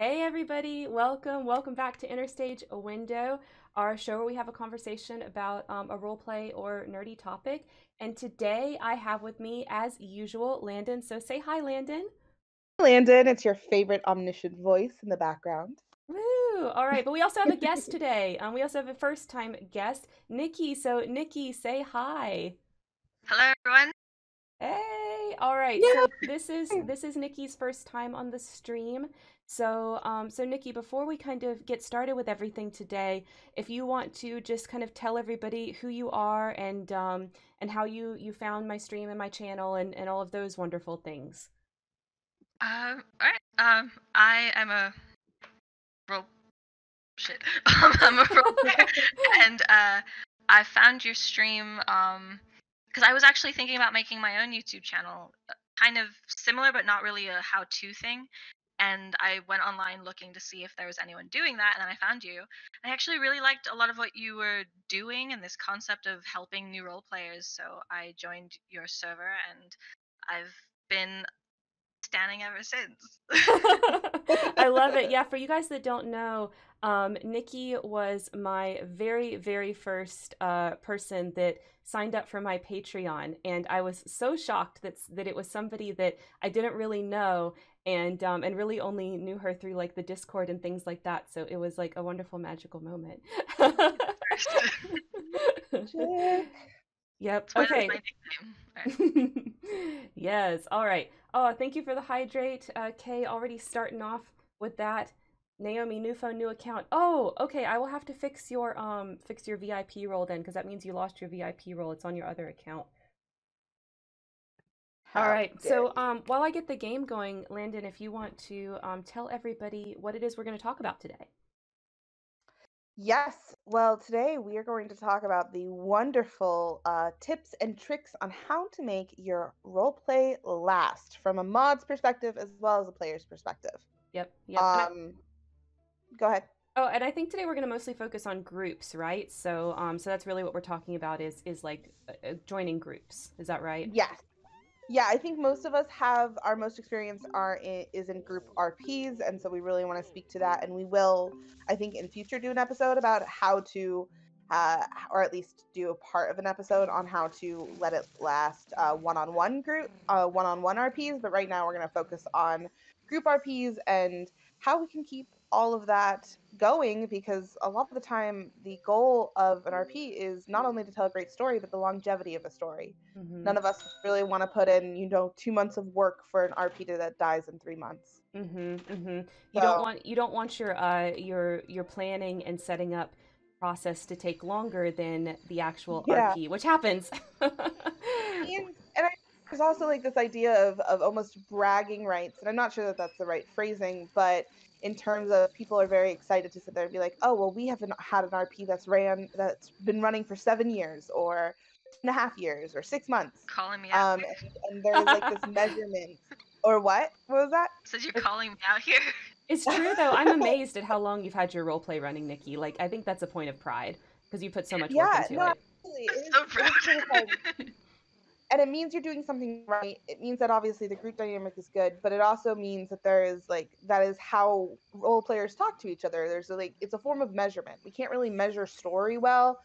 Hey everybody, welcome back to Enter Stage Window, our show where we have a conversation about a roleplay or nerdy topic. And today I have with me, as usual, Landyn. So say hi, Landyn. Hi, Landyn. It's your favorite omniscient voice in the background. Woo! All right, but we also have a guest today. We also have a first-time guest, Nikki. So Nikki, say hi. Hello, everyone. Hey. All right. Yeah. So this is Nikki's first time on the stream. So, so Nikki, before we kind of get started with everything today, if you want to just kind of tell everybody who you are and how you found my stream and my channel and all of those wonderful things. All right. I am a role player, and I found your stream because I was actually thinking about making my own YouTube channel, kind of similar but not really a how-to thing. And I went online looking to see if there was anyone doing that, and then I found you. I actually really liked a lot of what you were doing and this concept of helping new role players, so I joined your server, and I've been standing ever since. I love it. Yeah, for you guys that don't know, Nikki was my very, very first person that signed up for my Patreon, and I was so shocked that it was somebody that I didn't really know, and really only knew her through like the Discord and things like that. So it was like a wonderful, magical moment. Yep. Okay. Right. Yes. All right. Oh, thank you for the hydrate. Kay already starting off with that. Naomi, new phone, new account. Oh, okay. I will have to fix your VIP role then, because that means you lost your VIP role. It's on your other account. All right. So while I get the game going, Landyn, if you want to tell everybody what it is we're going to talk about today. Yes. Well, today we are going to talk about the wonderful tips and tricks on how to make your roleplay last from a mod's perspective as well as a player's perspective. Yep. Yep. Go ahead. Oh, and I think today we're going to mostly focus on groups, right? So so that's really what we're talking about is like joining groups. Is that right? Yes. Yeah, I think most of us have our most experience is in group RPs, and so we really want to speak to that, and we will, I think, in future do an episode about how to, or at least do a part of an episode on how to let it last one-on-one RPs, but right now we're going to focus on group RPs and how we can keep all of that going, because a lot of the time the goal of an RP is not only to tell a great story but the longevity of a story. Mm-hmm. None of us really want to put in 2 months of work for an RP that dies in 3 months. Mm-hmm, mm-hmm. You don't want your planning and setting up process to take longer than the actual RP, which happens. There's also like this idea of almost bragging rights, and I'm not sure that that's the right phrasing, but in terms of people are very excited to sit there and be like, oh, well, we haven't had an RP that's been running for 7 years or 2.5 years or 6 months. Calling me out here. And there's like this measurement. Or what? What was that? So you're calling me out here? It's true, though. I'm amazed at how long you've had your roleplay running, Nikki. Like, I think that's a point of pride because you put so much work into it. Absolutely. I'm so proud. And it means you're doing something right. It means that obviously the group dynamic is good, but it also means that there is like, that is how role players talk to each other. There's like, it's a form of measurement. We can't really measure story well,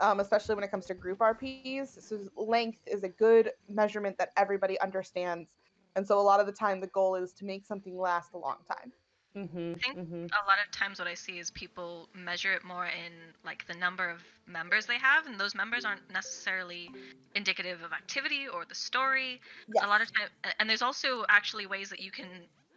especially when it comes to group RPs. So length is a good measurement that everybody understands. And so a lot of the time the goal is to make something last a long time. Mm-hmm, I think a lot of times what I see is people measure it more in like the number of members they have, and those members aren't necessarily indicative of activity or the story. Yes. A lot of time, and there's also actually ways that you can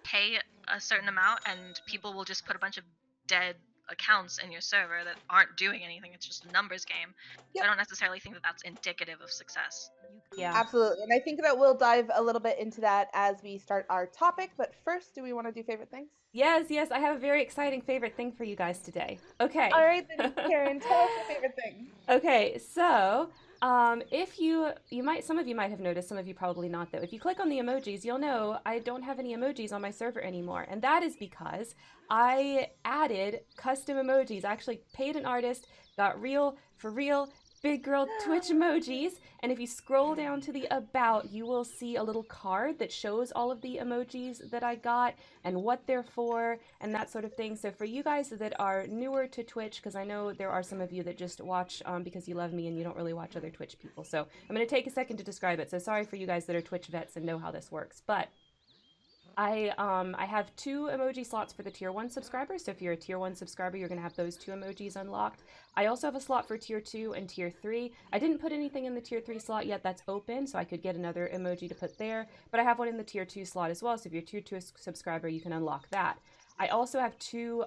pay a certain amount, and people will just put a bunch of dead accounts in your server that aren't doing anything. It's just a numbers game. Yep. So I don't necessarily think that that's indicative of success. Yeah, absolutely. And I think that we'll dive a little bit into that as we start our topic, but first, do we want to do favorite things? Yes, I have a very exciting favorite thing for you guys today. Okay. All right, then, Karen, tell us your favorite thing. Okay, so if you might, some of you might have noticed, some of you probably not, though. If you click on the emojis, you'll know I don't have any emojis on my server anymore, and that is because I added custom emojis. I actually paid an artist, got real, for real, big girl Twitch emojis. And if you scroll down to the about, you will see a little card that shows all of the emojis that I got and what they're for and that sort of thing. So for you guys that are newer to Twitch, because I know there are some of you that just watch because you love me and you don't really watch other Twitch people. So I'm going to take a second to describe it. So sorry for you guys that are Twitch vets and know how this works. But I have two emoji slots for the tier 1 subscribers, so if you're a tier 1 subscriber, you're going to have those two emojis unlocked. I also have a slot for tier 2 and tier 3. I didn't put anything in the tier 3 slot yet, that's open, so I could get another emoji to put there, but I have one in the tier 2 slot as well, so if you're a tier 2 subscriber, you can unlock that. I also have two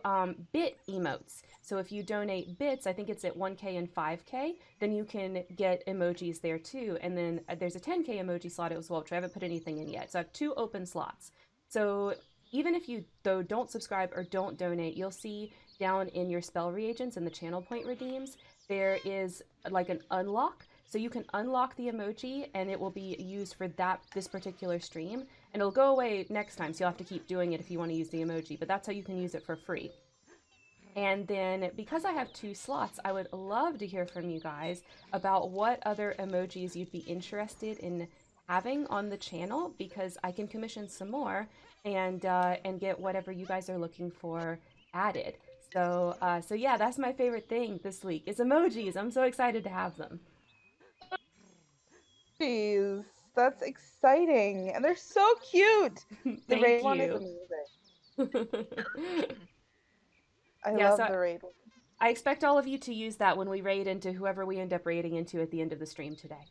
bit emotes, so if you donate bits, I think it's at 1k and 5k, then you can get emojis there too, and then there's a 10k emoji slot as well, which I haven't put anything in yet, so I have two open slots. So even if you though don't subscribe or don't donate, you'll see down in your spell reagents and the channel point redeems, there is like an unlock. So you can unlock the emoji and it will be used for this particular stream. And it'll go away next time, so you'll have to keep doing it if you want to use the emoji, but that's how you can use it for free. And then because I have two slots, I would love to hear from you guys about what other emojis you'd be interested in having on the channel, because I can commission some more and get whatever you guys are looking for added. So so yeah, that's my favorite thing this week is emojis. I'm so excited to have them. Jeez, that's exciting, and they're so cute. The raid one is amazing. I love the raid one. I expect all of you to use that when we raid into whoever we end up raiding into at the end of the stream today.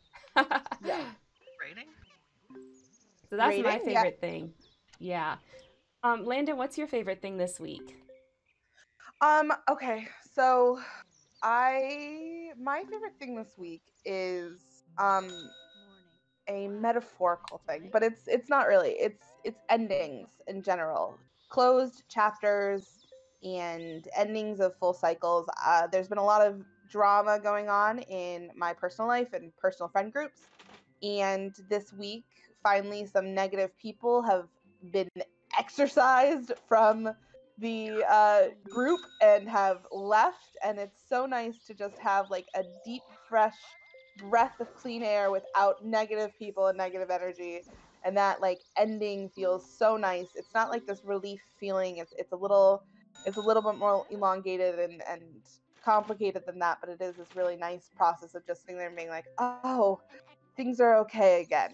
Yeah. So that's my favorite thing. Yeah. Landyn, what's your favorite thing this week? Okay, so my favorite thing this week is a metaphorical thing, but it's not really. It's endings in general. Closed chapters and endings of full cycles. There's been a lot of drama going on in my personal life and personal friend groups. And this week, finally, some negative people have been exorcised from the group and have left. And it's so nice to just have like a deep, fresh breath of clean air without negative people and negative energy. And that like ending feels so nice. It's not like this relief feeling. It's a little bit more elongated and complicated than that. But it is this really nice process of just sitting there and being like, oh, things are okay again.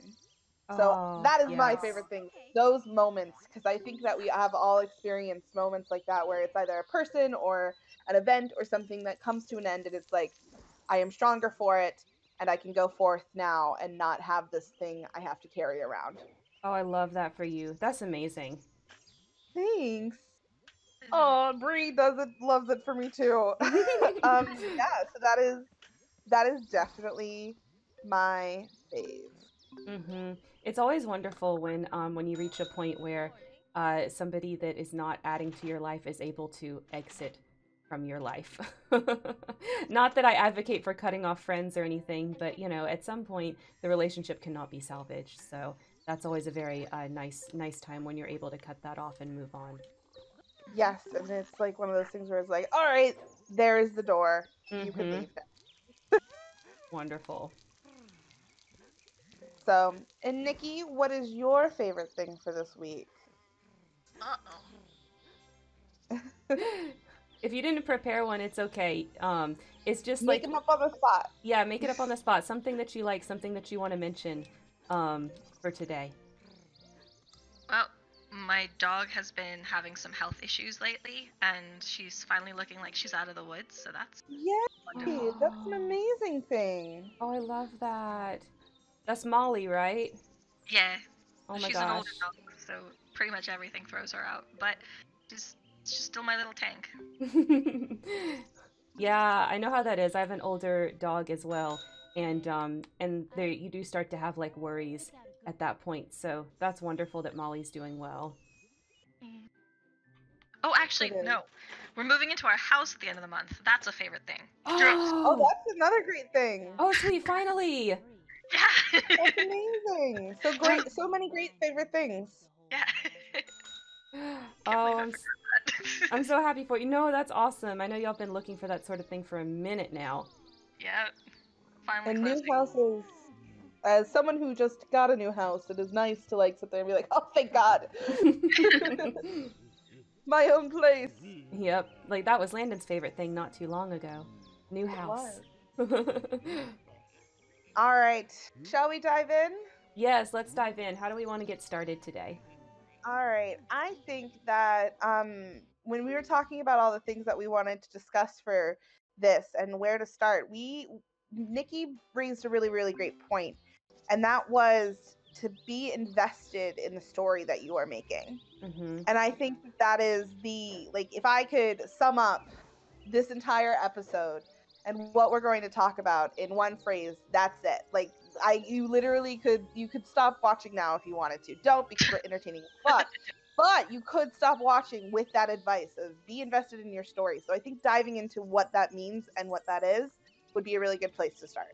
So that is my favorite thing, those moments, because I think that we have all experienced moments like that where it's either a person or an event or something that comes to an end and it's like, I am stronger for it and I can go forth now and not have this thing I have to carry around. Oh, I love that for you. That's amazing. Thanks. Oh, Bree loves it for me too. Yeah, so that is definitely my fave. Mm-hmm. It's always wonderful when you reach a point where somebody that is not adding to your life is able to exit from your life. Not that I advocate for cutting off friends or anything, but you know, at some point the relationship cannot be salvaged. So that's always a very nice time when you're able to cut that off and move on. Yes, and it's like one of those things where it's like, all right, there is the door. Mm-hmm. You can leave it. Wonderful. So, and Nikki, what is your favorite thing for this week? If you didn't prepare one, it's okay. It's just like make it up on the spot. Yeah, make it up on the spot. Something that you like, something that you want to mention for today. Well, my dog has been having some health issues lately, and she's finally looking like she's out of the woods. So that's wonderful. That's an amazing thing. Oh, I love that. That's Molly, right? Yeah. Oh my gosh. She's an older dog, so pretty much everything throws her out. But she's still my little tank. Yeah, I know how that is. I have an older dog as well, and there you do start to have like worries at that point. So that's wonderful that Molly's doing well. Oh, actually, no. We're moving into our house at the end of the month. That's a favorite thing. Oh, that's another great thing. Oh, sweet! Finally. Yeah. That's amazing. So great. So many great favorite things. Yeah. Oh, I'm so happy for you. No, that's awesome. I know y'all been looking for that sort of thing for a minute now. Yeah. finally closing. And new houses. As someone who just got a new house, it is nice to like sit there and be like, oh, thank God. My own place. Yep. Like, that was Landon's favorite thing not too long ago. New house. All right. Shall we dive in? Yes, let's dive in. How do we want to get started today? All right. I think that when we were talking about all the things that we wanted to discuss for this and where to start, Nikki brings a really, really great point. And that was to be invested in the story that you are making. Mm-hmm. And I think that is the, like, if I could sum up this entire episode and what we're going to talk about in one phrase, that's it. Like, you literally could stop watching now if you wanted to. Don't, because we're entertaining as fuck. But you could stop watching with that advice of be invested in your story. So I think diving into what that means and what that is would be a really good place to start.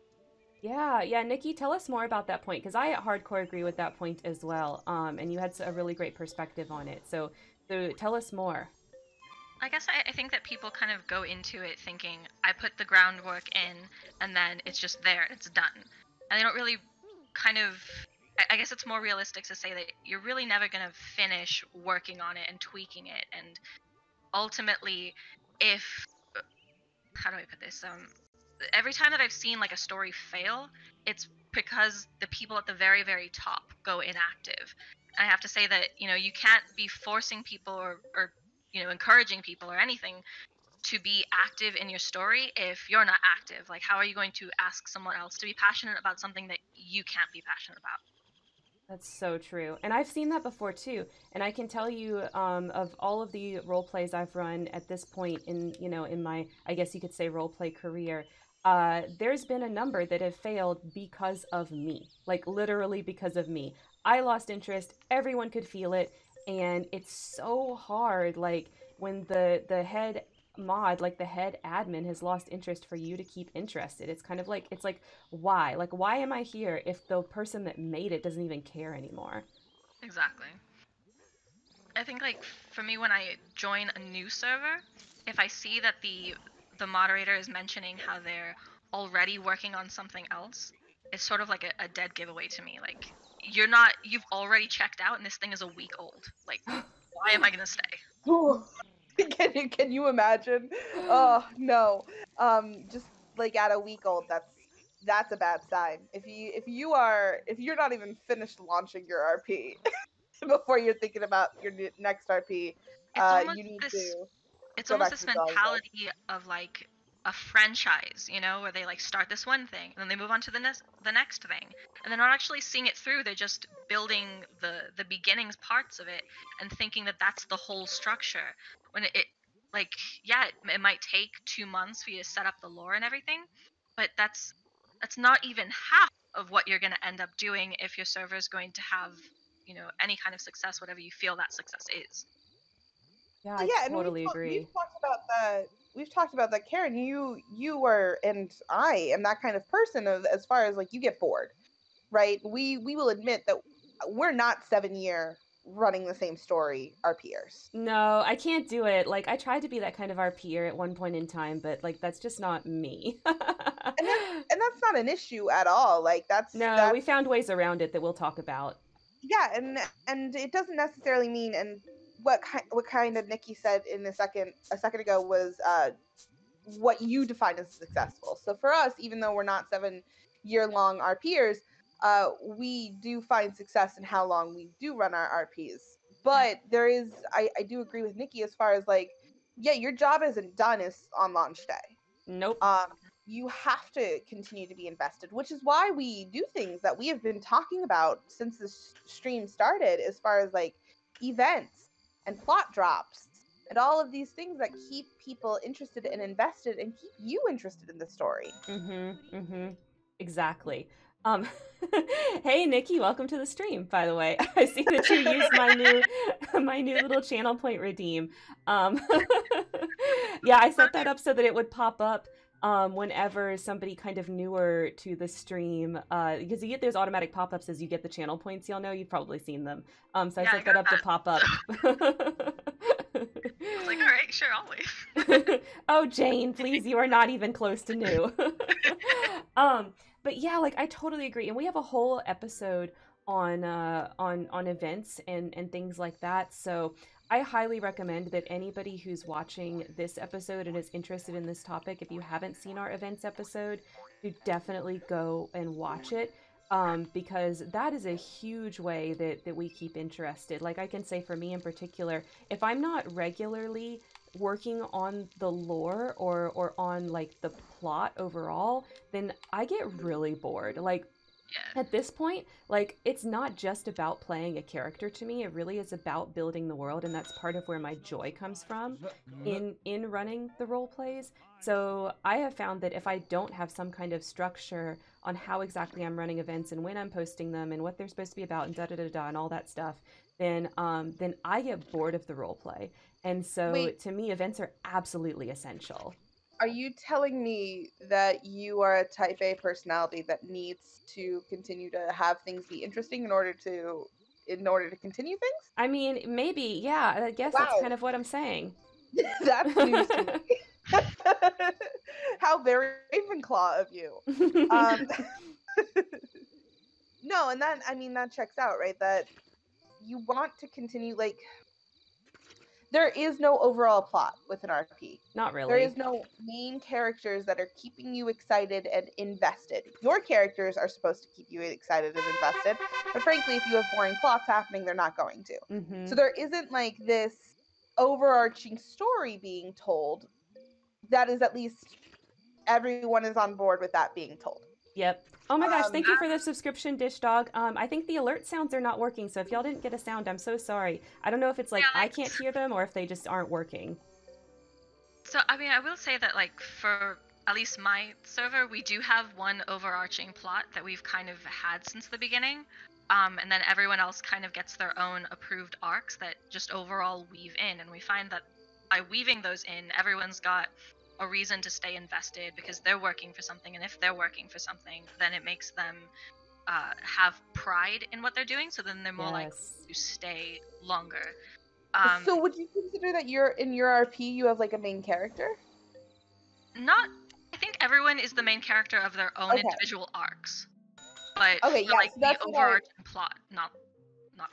Yeah, Nikki, tell us more about that point, because I hardcore agree with that point as well, and you had a really great perspective on it, so tell us more. I guess I think that people kind of go into it thinking, I put the groundwork in, and then it's just there, and it's done. And they don't really kind of, I guess it's more realistic to say that you're really never going to finish working on it and tweaking it, and ultimately, how do I put this, every time that I've seen like a story fail, it's because the people at the very, very top go inactive. I have to say that, you know, you can't be forcing people or you know, encouraging people or anything to be active in your story if you're not active. Like, how are you going to ask someone else to be passionate about something that you can't be passionate about? That's so true. And I've seen that before too. And I can tell you of all of the role plays I've run at this point in, you know, in my, I guess you could say, role play career, there's been a number that have failed because of me, like literally because of me. I lost interest, everyone could feel it, and it's so hard, like when the head mod, like the head admin has lost interest for you to keep interested. It's kind of like, it's like, why? Like, why am I here if the person that made it doesn't even care anymore? Exactly. I think like for me, when I join a new server, if I see that the moderator is mentioning how they're already working on something else, it's sort of like a dead giveaway to me. Like, you've already checked out and this thing is a week old. Like, why am I gonna stay? Can you imagine? Oh no. Just like at a week old, that's a bad sign. If you're not even finished launching your RP before you're thinking about your next RP, it's almost this mentality of like a franchise, you know, where they like start this one thing and then they move on to the next thing, and they're not actually seeing it through. They're just building the beginnings parts of it and thinking that that's the whole structure. When it might take 2 months for you to set up the lore and everything, but that's not even half of what you're going to end up doing if your server is going to have, you know, any kind of success, whatever you feel that success is. Yeah, I totally agree. We've talked about that, Karen. You were, and I am that kind of person as far as like you get bored, right? We will admit that we're not 7-year running the same story RPers. No, I can't do it. Like, I tried to be that kind of RPer at one point in time, but like that's just not me. and that's not an issue at all. Like we found ways around it that we'll talk about. Yeah, and it doesn't necessarily mean and. What kind of Nikki said in a second ago was what you define as successful. So for us, even though we're not 7-year-long RPers, we do find success in how long we do run our RPs. But there is, I do agree with Nikki as far as like, yeah, your job isn't done on launch day. Nope. You have to continue to be invested, which is why we do things that we have been talking about since this stream started, as far as like events and plot drops, and all of these things that keep people interested and invested and keep you interested in the story. Mm-hmm, mm-hmm, exactly. Hey, Nikki, welcome to the stream, by the way. I see that you used my new little channel point redeem. Yeah, I set that up so that it would pop up whenever somebody kind of newer to the stream, because you get those automatic pop-ups as you get the channel points, y'all know, you've probably seen them. I set that up to pop up. I was like, all right, sure, I'll wait. Oh, Jane, please, you are not even close to new. But yeah, like I totally agree. And we have a whole episode on events and things like that. So I highly recommend that anybody who's watching this episode and is interested in this topic, if you haven't seen our events episode, you definitely go and watch it. Because that is a huge way that we keep interested. Like I can say for me in particular, if I'm not regularly working on the lore or on like the plot overall, then I get really bored. Like at this point, like it's not just about playing a character to me. It really is about building the world, and that's part of where my joy comes from in running the role plays. So I have found that if I don't have some kind of structure on how exactly I'm running events and when I'm posting them and what they're supposed to be about and da-da-da-da and all that stuff, then I get bored of the role play. And so to me, events are absolutely essential. Are you telling me that you are a type A personality that needs to continue to have things be interesting in order to continue things? I mean, maybe, yeah. I guess that's kind of what I'm saying. That's news to me. How very Ravenclaw of you. No, and that, I mean, that checks out, right? That you want to continue, like, there is no overall plot with an RP. Not really. There is no main characters that are keeping you excited and invested. Your characters are supposed to keep you excited and invested, but frankly, if you have boring plots happening, they're not going to. Mm-hmm. So there isn't like this overarching story being told that is, at least everyone is on board with that being told. Yep. Oh my gosh, thank you for the subscription, Dish Dog. I think the alert sounds are not working, so if y'all didn't get a sound, I'm so sorry. I don't know if it's like I can't hear them or if they just aren't working. So, I mean, I will say that, like, for at least my server, we do have one overarching plot that we've kind of had since the beginning. And then everyone else kind of gets their own approved arcs that just overall weave in. And we find that by weaving those in, everyone's got a reason to stay invested because they're working for something, and if they're working for something, then it makes them have pride in what they're doing, so then they're more likely to stay longer. So would you consider that you're in your RP you have like a main character? Not, I think everyone is the main character of their own individual arcs, but like so that's the overarching plot, not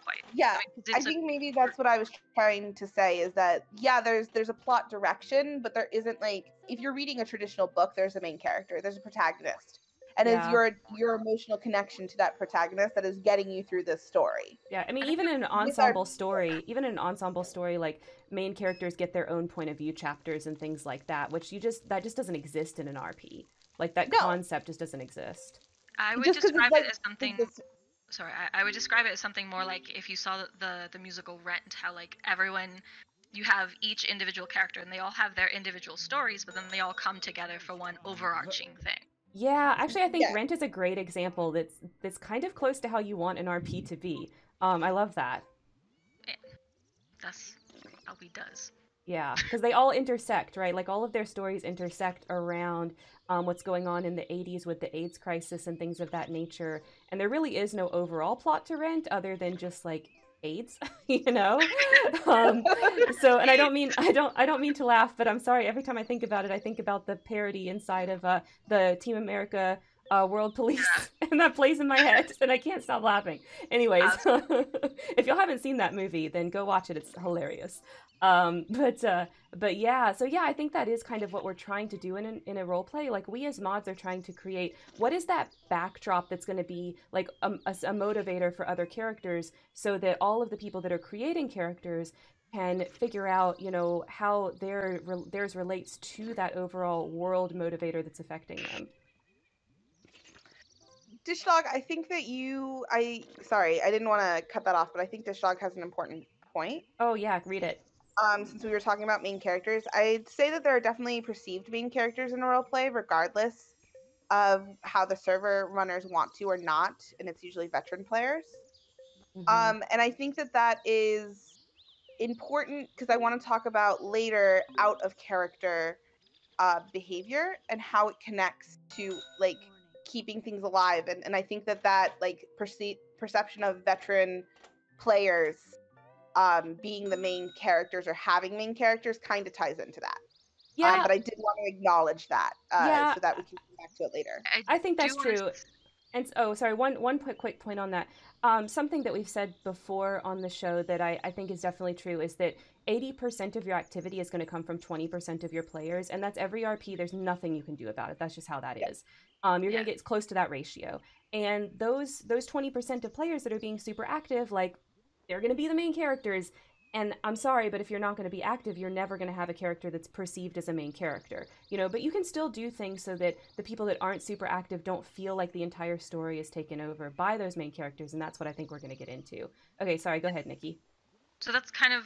quite. Yeah, I mean, I think maybe that's what I was trying to say, is that, yeah, there's a plot direction, but there isn't, like, if you're reading a traditional book, there's a main character, there's a protagonist. And it's your emotional connection to that protagonist that is getting you through this story. Yeah, I mean, even in an ensemble story, like, main characters get their own point of view chapters and things like that, which that just doesn't exist in an RP. Like, that concept just doesn't exist. I would describe it as something... Sorry, I would describe it as something more like if you saw the musical Rent, how like everyone, you have each individual character and they all have their individual stories, but then they all come together for one overarching thing. Yeah, actually I think Rent is a great example that's kind of close to how you want an RP to be. I love that. Yeah, that's how he does. Yeah, because they all intersect, right? Like all of their stories intersect around what's going on in the 80s with the AIDS crisis and things of that nature. And there really is no overall plot to Rent other than just like AIDS, you know? So, and I don't mean to laugh, but I'm sorry. Every time I think about it, I think about the parody inside of the Team America World Police, and that plays in my head, and I can't stop laughing. Anyways, if y'all haven't seen that movie, then go watch it. It's hilarious. But yeah, so yeah, I think that is kind of what we're trying to do in a role play. Like we as mods are trying to create what is that backdrop that's going to be like a motivator for other characters, so that all of the people that are creating characters can figure out, you know, how theirs relates to that overall world motivator that's affecting them. Dishdog, I think that sorry, I didn't want to cut that off, but I think Dishdog has an important point. Oh yeah, read it. Since we were talking about main characters, I'd say that there are definitely perceived main characters in a role play, regardless of how the server runners want to or not, and it's usually veteran players. Mm-hmm. And I think that is important because I want to talk about later out of character behavior and how it connects to like keeping things alive, and I think that like perception of veteran players being the main characters or having main characters kind of ties into that. Yeah. But I did want to acknowledge that, so that we can come back to it later. I think that's true. And oh, sorry, one quick point on that. Something that we've said before on the show that I think is definitely true is that 80% of your activity is going to come from 20% of your players, and that's every RP. There's nothing you can do about it. That's just how that is. You're going to get close to that ratio. And those 20% of players that are being super active, like, they're going to be the main characters. And I'm sorry, but if you're not going to be active, you're never going to have a character that's perceived as a main character, you know. But you can still do things so that the people that aren't super active don't feel like the entire story is taken over by those main characters, and that's what I think we're going to get into. Okay, sorry, go ahead, Nikki. So that's kind of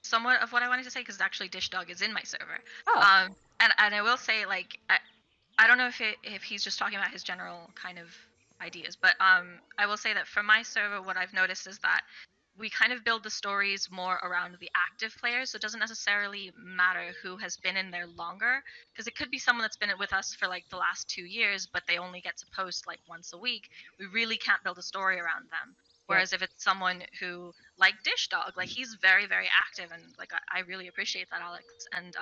somewhat of what I wanted to say, because actually Dish Dog is in my server. Oh. And I will say, like, I don't know if he's just talking about his general kind of ideas, but I will say that for my server, what I've noticed is that we kind of build the stories more around the active players, so it doesn't necessarily matter who has been in there longer, because it could be someone that's been with us for like the last 2 years, but they only get to post like once a week. We really can't build a story around them. Whereas if it's someone who, like Dish Dog, like, he's very, very active, and like I really appreciate that, Alex. And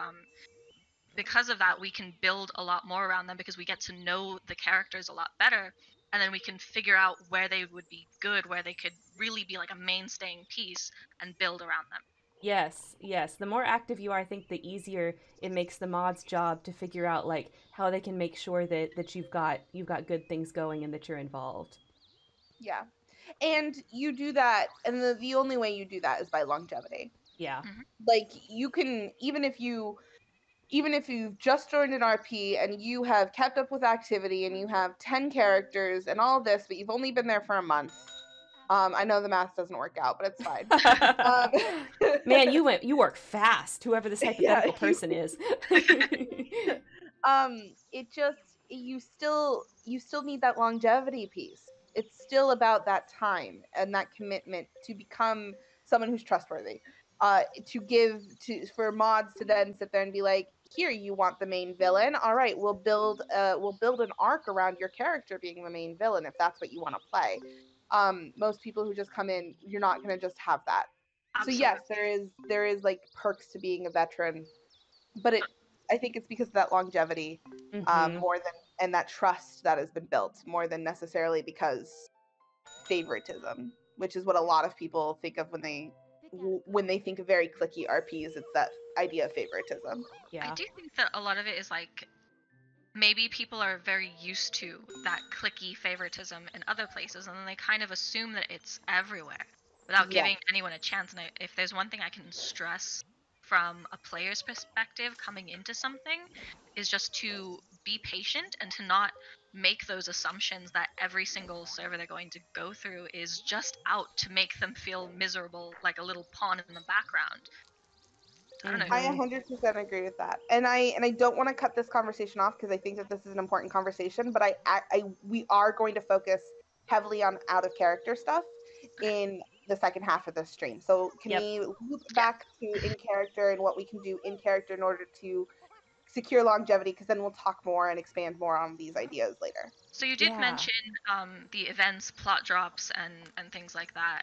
because of that, we can build a lot more around them because we get to know the characters a lot better. And then we can figure out where they would be good, where they could really be like a mainstaying piece, and build around them. Yes, yes. The more active you are, I think the easier it makes the mod's job to figure out like how they can make sure that you've got good things going and that you're involved. Yeah, and you do that, and the only way you do that is by longevity. Yeah, like, you can, even if you've just joined an RP and you have kept up with activity and you have 10 characters and all this, but you've only been there for a month. I know the math doesn't work out, but it's fine. Man, you work fast, whoever this hypothetical person is. It just, you still need that longevity piece. It's still about that time and that commitment to become someone who's trustworthy. For mods to then sit there and be like, here, you want the main villain? All right, we'll build an arc around your character being the main villain if that's what you want to play. Most people who just come in, you're not going to just have that. Absolutely. So yes, there is like perks to being a veteran, but I think it's because of that longevity, more than, and that trust that has been built, more than necessarily because favoritism, which is what a lot of people think of when they think of very clicky RPs. It's that idea of favoritism. Yeah. I do think that a lot of it is like, maybe people are very used to that clicky favoritism in other places, and then they kind of assume that it's everywhere without giving anyone a chance. And if there's one thing I can stress from a player's perspective coming into something, is just to be patient and to not make those assumptions that every single server they're going to go through is just out to make them feel miserable, like a little pawn in the background. I don't know. I 100% agree with that, and I don't want to cut this conversation off because I think that this is an important conversation. But we are going to focus heavily on out of character stuff in the second half of the stream. So can we loop back to in character and what we can do in character in order to secure longevity, because then we'll talk more and expand more on these ideas later. So you did mention the events, plot drops, and things like that.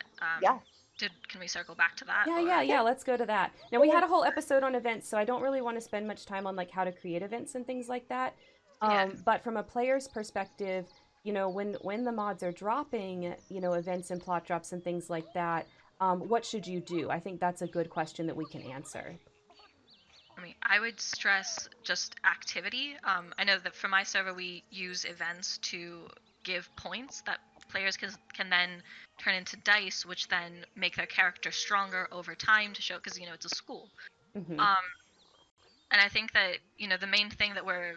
Can we circle back to that? Yeah, let's go to that. Now, we had a whole episode on events, so I don't really want to spend much time on like how to create events and things like that. But from a player's perspective, you know, when the mods are dropping, you know, events and plot drops and things like that, what should you do? I think that's a good question that we can answer. I would stress just activity. I know that for my server, we use events to give points that players can then turn into dice, which then make their character stronger over time to show, because, you know, it's a school. And I think that, you know, the main thing that we're,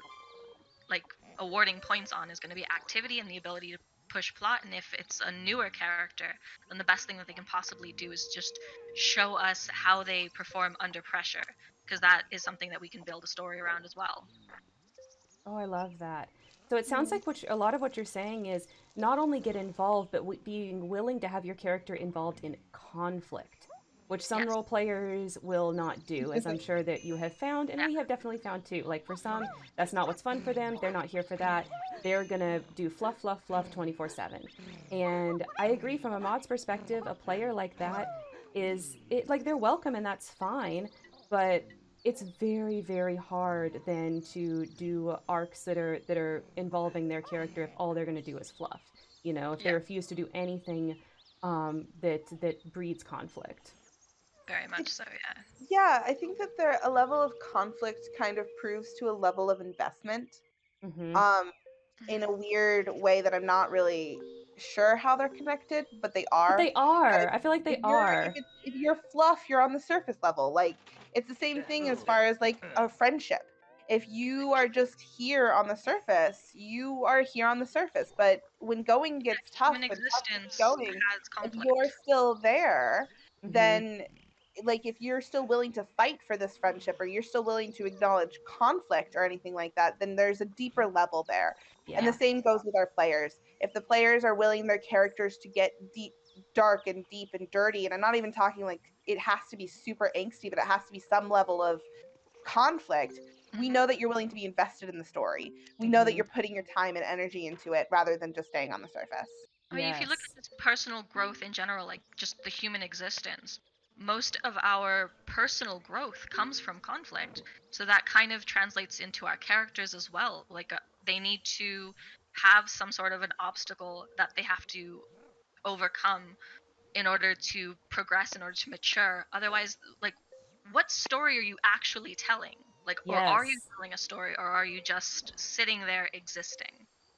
like, awarding points on is going to be activity and the ability to push plot. And if it's a newer character, then the best thing that they can possibly do is just show us how they perform under pressure, because that is something that we can build a story around as well. Oh, I love that. So it sounds like a lot of what you're saying is not only get involved, but being willing to have your character involved in conflict, which some role players will not do, as I'm sure that you have found, and we have definitely found too. Like, for some, that's not what's fun for them. They're not here for that. They're gonna do fluff, fluff, fluff 24/7. And I agree, from a mod's perspective, a player like that is, like, they're welcome and that's fine. But it's very, very hard then to do arcs that are involving their character if all they're going to do is fluff. You know, if they refuse to do anything that breeds conflict. Very much so, yeah. Yeah, I think that a level of conflict kind of proves to a level of investment in a weird way that I'm not really sure how they're connected, but they are. But they are. I feel like they are. If you're fluff, you're on the surface level. Like, it's the same thing as far as, like, a friendship. If you are just here on the surface, you are here on the surface. But when going gets tough, when existence going, has conflict. If you're still there, then, like, if you're still willing to fight for this friendship, or you're still willing to acknowledge conflict or anything like that, then there's a deeper level there. Yeah. And the same goes with our players. If the players are willing their characters to get dark and deep and dirty, and I'm not even talking, like, it has to be super angsty, but it has to be some level of conflict, we know that you're willing to be invested in the story. We know that you're putting your time and energy into it rather than just staying on the surface. I mean, if you look at this personal growth in general, like just the human existence, most of our personal growth comes from conflict. So that kind of translates into our characters as well. Like they need to have some sort of an obstacle that they have to overcome in order to progress, in order to mature. Otherwise, like, what story are you actually telling? Like, or are you telling a story, or are you just sitting there existing?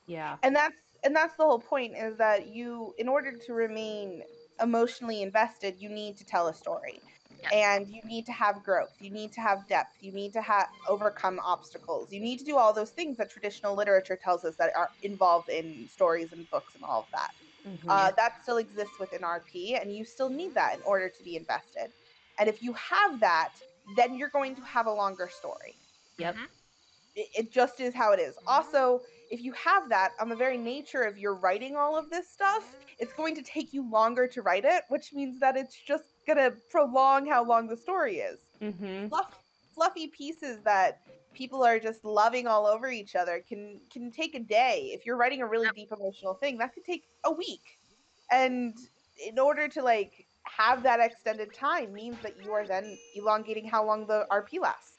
Yeah. And that's the whole point, is that you, in order to remain emotionally invested, you need to tell a story. Yes. And you need to have growth. You need to have depth. You need to overcome obstacles. You need to do all those things that traditional literature tells us that are involved in stories and books and all of that. That still exists within RP, and you still need that in order to be invested. And if you have that, then you're going to have a longer story. Yep. It just is how it is. Also, if you have that, on the very nature of your writing all of this stuff, it's going to take you longer to write it, which means that it's just going to prolong how long the story is. Fluffy pieces that people are just loving all over each other can take a day. If you're writing a really deep emotional thing, that could take a week. And in order to, like, have that extended time means that you are then elongating how long the RP lasts.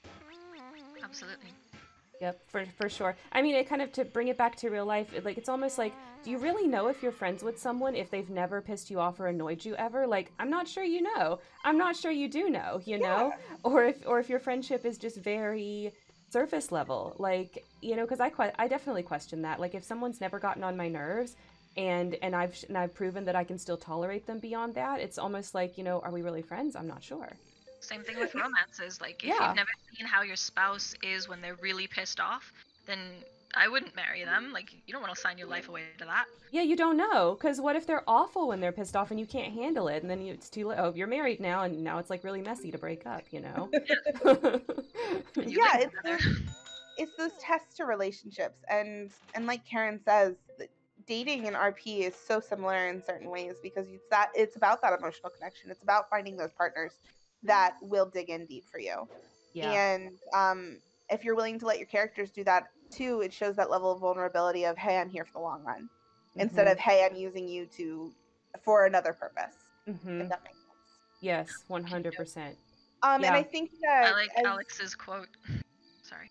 Absolutely. Yep, for sure. I mean, it kind of, to bring it back to real life, it, like, it's almost like, do you really know if you're friends with someone if they've never pissed you off or annoyed you ever? Like, I'm not sure you know. I'm not sure you do know, you know? Or if your friendship is just very surface level. Like, you know, because I definitely question that. Like, if someone's never gotten on my nerves, and I've proven that I can still tolerate them beyond that, it's almost like, you know, are we really friends? I'm not sure. Same thing with romances. Like, if you've never seen how your spouse is when they're really pissed off, then I wouldn't marry them. Like, you don't want to sign your life away to that. Yeah, you don't know, because what if they're awful when they're pissed off and you can't handle it, and then it's too late. Oh, you're married now, and now it's, like, really messy to break up, you know? Yeah, it's those tests to relationships, and like Karen says, dating in RP is so similar in certain ways, because it's about that emotional connection. It's about finding those partners that will dig in deep for you. Yeah. And if you're willing to let your characters do that too, it shows that level of vulnerability of, hey, I'm here for the long run, instead of, hey, I'm using you for another purpose. If that makes sense. Yes, 100%. And I think that I like Alex's quote. Sorry.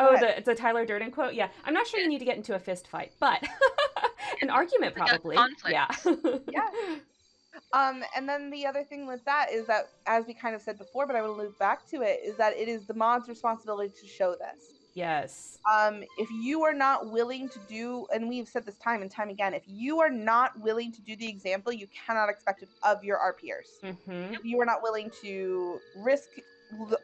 Oh, it's a Tyler Durden quote. Yeah, I'm not sure you need to get into a fist fight, but an argument probably. Yeah. Yeah. And then the other thing with that is that, as we kind of said before, but I want to loop back to it, is that it is the mod's responsibility to show this. Yes. If you are not willing to do, and we've said this time and time again, if you are not willing to do the example, you cannot expect it of your RPers. If you are not willing to risk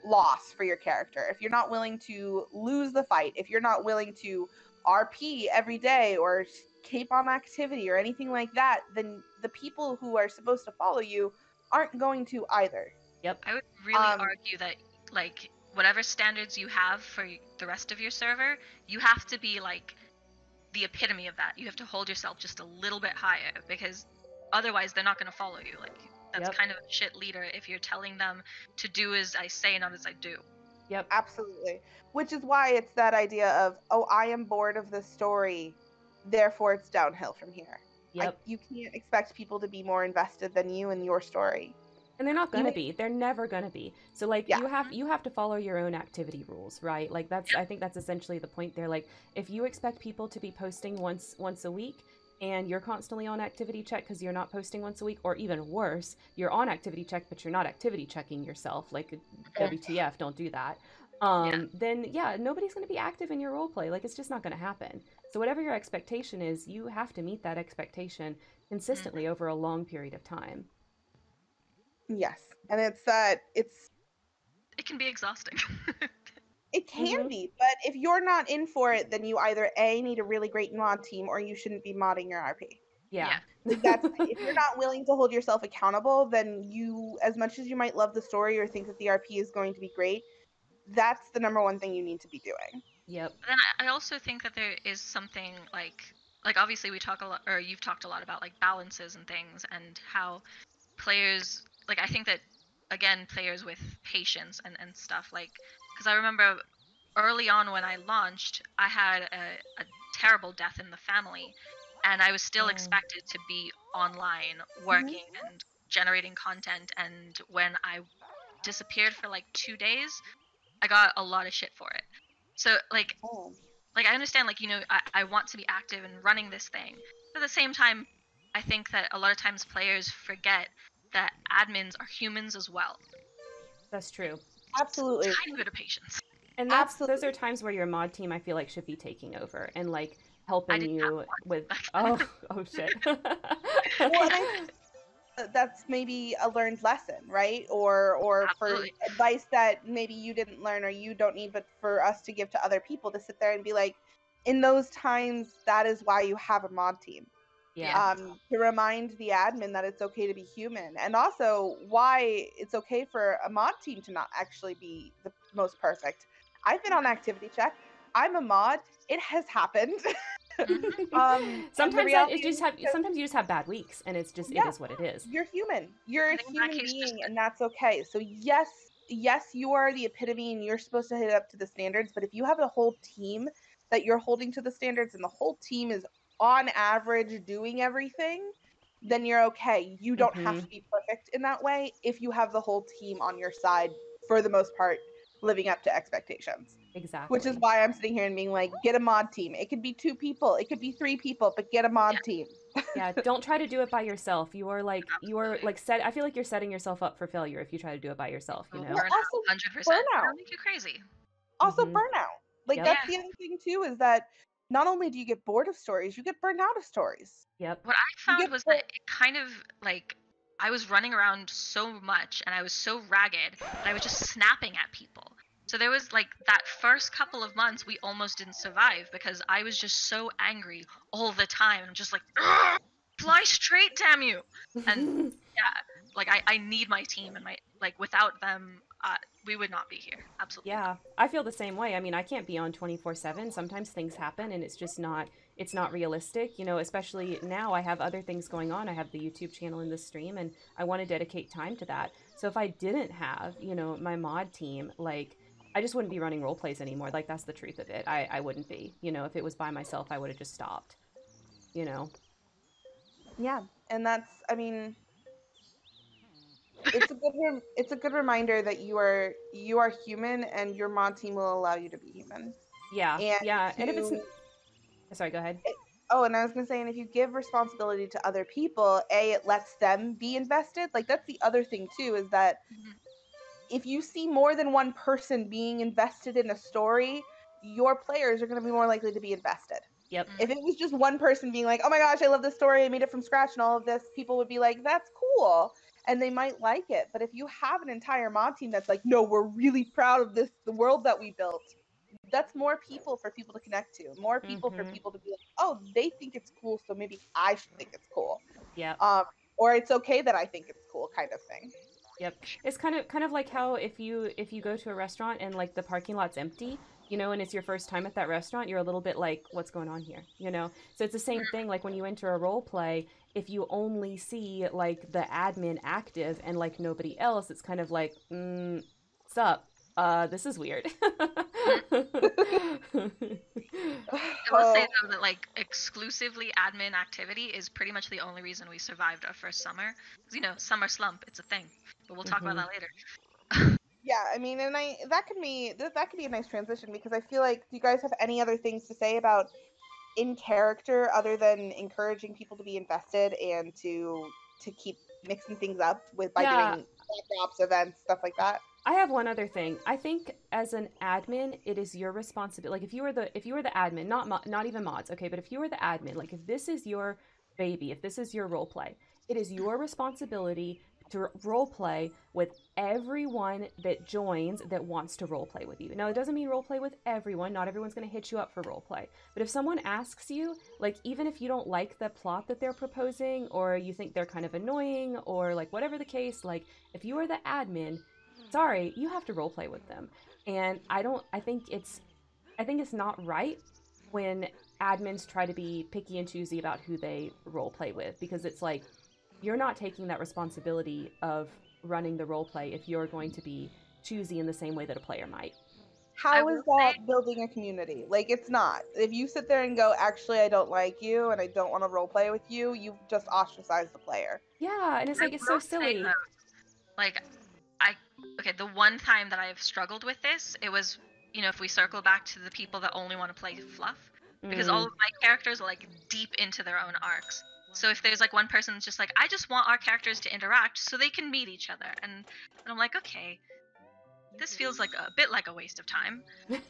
loss for your character, if you're not willing to lose the fight, if you're not willing to RP every day or cape on activity or anything like that, then the people who are supposed to follow you aren't going to either. Yep. I would really argue that, like, whatever standards you have for the rest of your server, you have to be, like, the epitome of that. You have to hold yourself just a little bit higher, because otherwise they're not going to follow you. Like, that's kind of a shit leader if you're telling them to do as I say, not as I do. Yep. Absolutely. Which is why it's that idea of, oh, I am bored of the story, therefore it's downhill from here. Yep. You can't expect people to be more invested than you in your story. And they're not gonna be. They're never gonna be. So like you have to follow your own activity rules, right? Like that's I think that's essentially the point there. Like if you expect people to be posting once a week and you're constantly on activity check because you're not posting once a week, or even worse, you're on activity check but you're not activity checking yourself, like WTF, don't do that. Then yeah, nobody's gonna be active in your role play. Like it's just not gonna happen. So whatever your expectation is, you have to meet that expectation consistently over a long period of time. Yes, and it can be exhausting. It can be, but if you're not in for it, then you either A, need a really great mod team, or you shouldn't be modding your RP. Yeah. That's, if you're not willing to hold yourself accountable, then you, as much as you might love the story or think that the RP is going to be great, that's the number one thing you need to be doing. Yep. And I also think that there is something like obviously we talk a lot, or you've talked a lot about like balances and things, and how players. Like, I think that, again, players with patience and stuff, like, because I remember early on when I launched, I had a terrible death in the family, and I was still expected to be online, working and generating content, and when I disappeared for, like, 2 days, I got a lot of shit for it. So, like, I understand, like, you know, I want to be active and running this thing, but at the same time, I think that a lot of times players forget that admins are humans as well. That's true. Absolutely. It's a tiny bit of patience. And those are times where your mod team, I feel like, should be taking over and like helping you with. Oh shit. Well, I think that's maybe a learned lesson, right? Or absolutely. For advice that maybe you didn't learn or you don't need, but for us to give to other people to sit there and be like, in those times, that is why you have a mod team. Yeah. To remind the admin that it's okay to be human, and also why it's okay for a mod team to not actually be the most perfect. I've been on activity check. I'm a mod. It has happened. Sometimes you just have bad weeks, and it's just it is what it is. You're human. You're a human being, and that's okay. So yes, you are the epitome, and you're supposed to hit up to the standards. But if you have a whole team that you're holding to the standards, and the whole team is on average doing everything, then you're okay. You don't have to be perfect in that way if you have the whole team on your side, for the most part, living up to expectations. Exactly. Which is why I'm sitting here and being like, get a mod team. It could be 2 people, it could be 3 people, but get a mod team. Yeah, don't try to do it by yourself. I feel like you're setting yourself up for failure if you try to do it by yourself, you know. Well, also 100%. Burnout. That'll make you crazy. Also burnout. Like that's the other thing too, is that not only do you get bored of stories, you get burned out of stories. Yep. What I found was that it kind of, like, I was running around so much and I was so ragged that I was just snapping at people. So there was, like, that first couple of months we almost didn't survive because I was just so angry all the time. I'm just like, fly straight, damn you. And, like, I need my team, and my, like, without them, we would not be here. Absolutely. Yeah, I feel the same way. I mean, I can't be on 24/7. Sometimes things happen and it's just not, it's not realistic, you know, especially now I have other things going on. I have the YouTube channel and the stream, and I want to dedicate time to that. So if I didn't have, you know, my mod team, like, I just wouldn't be running role plays anymore. Like, that's the truth of it. I wouldn't be, you know, if it was by myself, I would have just stopped, you know? Yeah. And that's, I mean, it's a good reminder that you are human, and your mod team will allow you to be human. Yeah, and if it's... Sorry, go ahead. And I was going to say, and if you give responsibility to other people, A, it lets them be invested. Like, that's the other thing, too, is that if you see more than one person being invested in a story, your players are going to be more likely to be invested. Yep. If it was just one person being like, oh my gosh, I love this story, I made it from scratch and all of this, people would be like, that's cool. And they might like it. But if you have an entire mod team that's like, no, we're really proud of this, the world that we built, that's more people for people to connect to. More people for people to be like, oh, they think it's cool, so maybe I should think it's cool. Yeah. Or it's okay that I think it's cool, kind of thing. Yep. It's kind of like how if you go to a restaurant and like the parking lot's empty, you know, and it's your first time at that restaurant, you're a little bit like, what's going on here? You know? So it's the same thing, like when you enter a role play, if you only see like the admin active and like nobody else, it's kind of like, what's up? This is weird. I will say though that like exclusively admin activity is pretty much the only reason we survived our first summer. You know, summer slump, it's a thing. But we'll talk about that later. Yeah, I mean, and that could be a nice transition because I feel like, do you guys have any other things to say about in character other than encouraging people to be invested and to keep mixing things up with by doing workshops, events, stuff like that? I have one other thing. I think as an admin, it is your responsibility. Like if you are the admin, not even mods, okay, but if you are the admin, like if this is your baby, if this is your role play, it is your responsibility to roleplay with everyone that joins that wants to roleplay with you. Now, it doesn't mean roleplay with everyone. Not everyone's going to hit you up for roleplay. But if someone asks you, like, even if you don't like the plot that they're proposing or you think they're kind of annoying or, like, whatever the case, like, if you are the admin, sorry, you have to roleplay with them. And I think it's not right when admins try to be picky and choosy about who they roleplay with because it's like, you're not taking that responsibility of running the role play if you're going to be choosy in the same way that a player might. How is that building a community? Like, it's not. If you sit there and go, actually, I don't like you and I don't want to role play with you, you've just ostracized the player. Yeah, and it's like, it's so silly. Like, the one time that I've struggled with this, it was, you know, if we circle back to the people that only want to play fluff, because all of my characters are, like, deep into their own arcs. So if there's like one person that's just like, I just want our characters to interact so they can meet each other. And I'm like, okay, this feels like a bit like a waste of time. But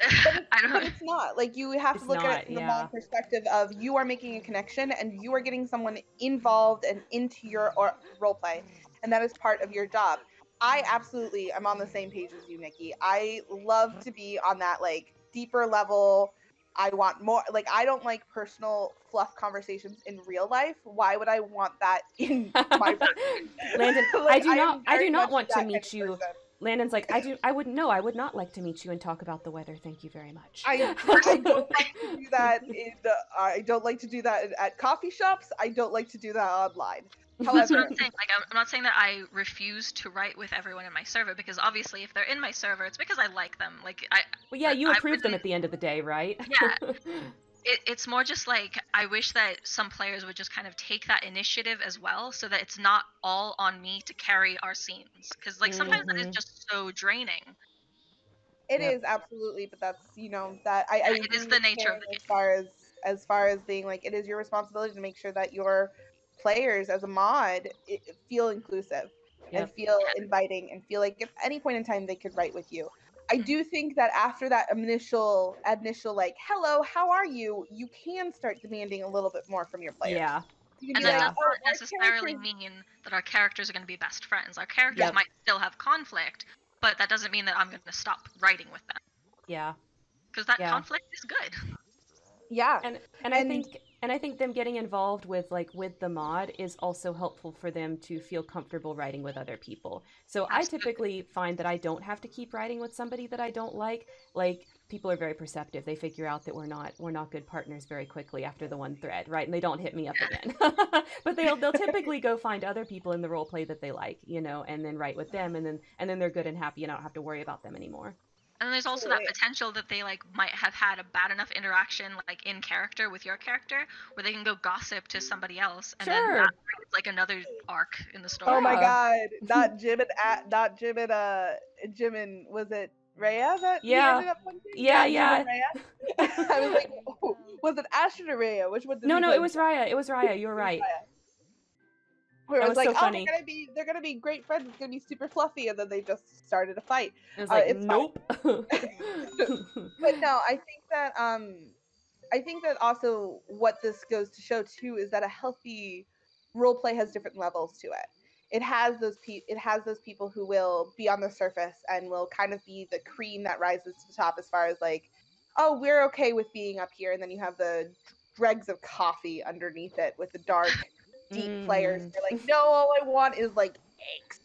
it's not. Like you have to look at it from the mod perspective of you are making a connection and you are getting someone involved and into your role play. And that is part of your job. I absolutely am on the same page as you, Nikki. I love to be on that like deeper level. I want more, like, I don't like personal fluff conversations in real life. Why would I want that in my Landyn, like, I do not want to meet you. Person. Landon's like, I would not like to meet you and talk about the weather. Thank you very much. I don't like to do that. I don't like to do that at coffee shops. I don't like to do that online. However, I'm saying. Like, I'm not saying that I refuse to write with everyone in my server because obviously, if they're in my server, it's because I like them. Like you approve them at the end of the day, right? Yeah, it's more just like I wish that some players would just kind of take that initiative as well, so that it's not all on me to carry our scenes because like sometimes that is just so draining. It is absolutely, but that's I it is the nature of the game. As far as being like it is your responsibility to make sure that your players as a mod feel inclusive and feel inviting and feel like if any point in time they could write with you. I do think that after that initial like hello, how are you? You can start demanding a little bit more from your players. Yeah. And that doesn't necessarily mean that our characters are going to be best friends. Our characters might still have conflict, but that doesn't mean that I'm going to stop writing with them. Yeah. Because that conflict is good. Yeah. And I think them getting involved with the mod is also helpful for them to feel comfortable writing with other people. So absolutely. I typically find that I don't have to keep writing with somebody that I don't like. Like people are very perceptive. They figure out that we're not good partners very quickly after the one thread, right? And they don't hit me up again. But they'll typically go find other people in the role play that they like, you know, and then write with them and then they're good and happy and I don't have to worry about them anymore. And there's also that potential that they like might have had a bad enough interaction like in character with your character where they can go gossip to somebody else and then that is like another arc in the story. Oh my god, not Jim and was it Rhea that he ended up punching? Yeah. I was like, oh, was it Ashton or Rhea? Which one did it was Rhea. It was Rhea, you were right. Where it was like, so funny. They're gonna be great friends. It's gonna be super fluffy, and then they just started a fight. It was like, nope. But no, I think that also what this goes to show too is that a healthy role play has different levels to it. It has those people who will be on the surface and will kind of be the cream that rises to the top as far as like, oh, we're okay with being up here, and then you have the dregs of coffee underneath it with the dark. Deep players, they're like, no, all I want is like eggs.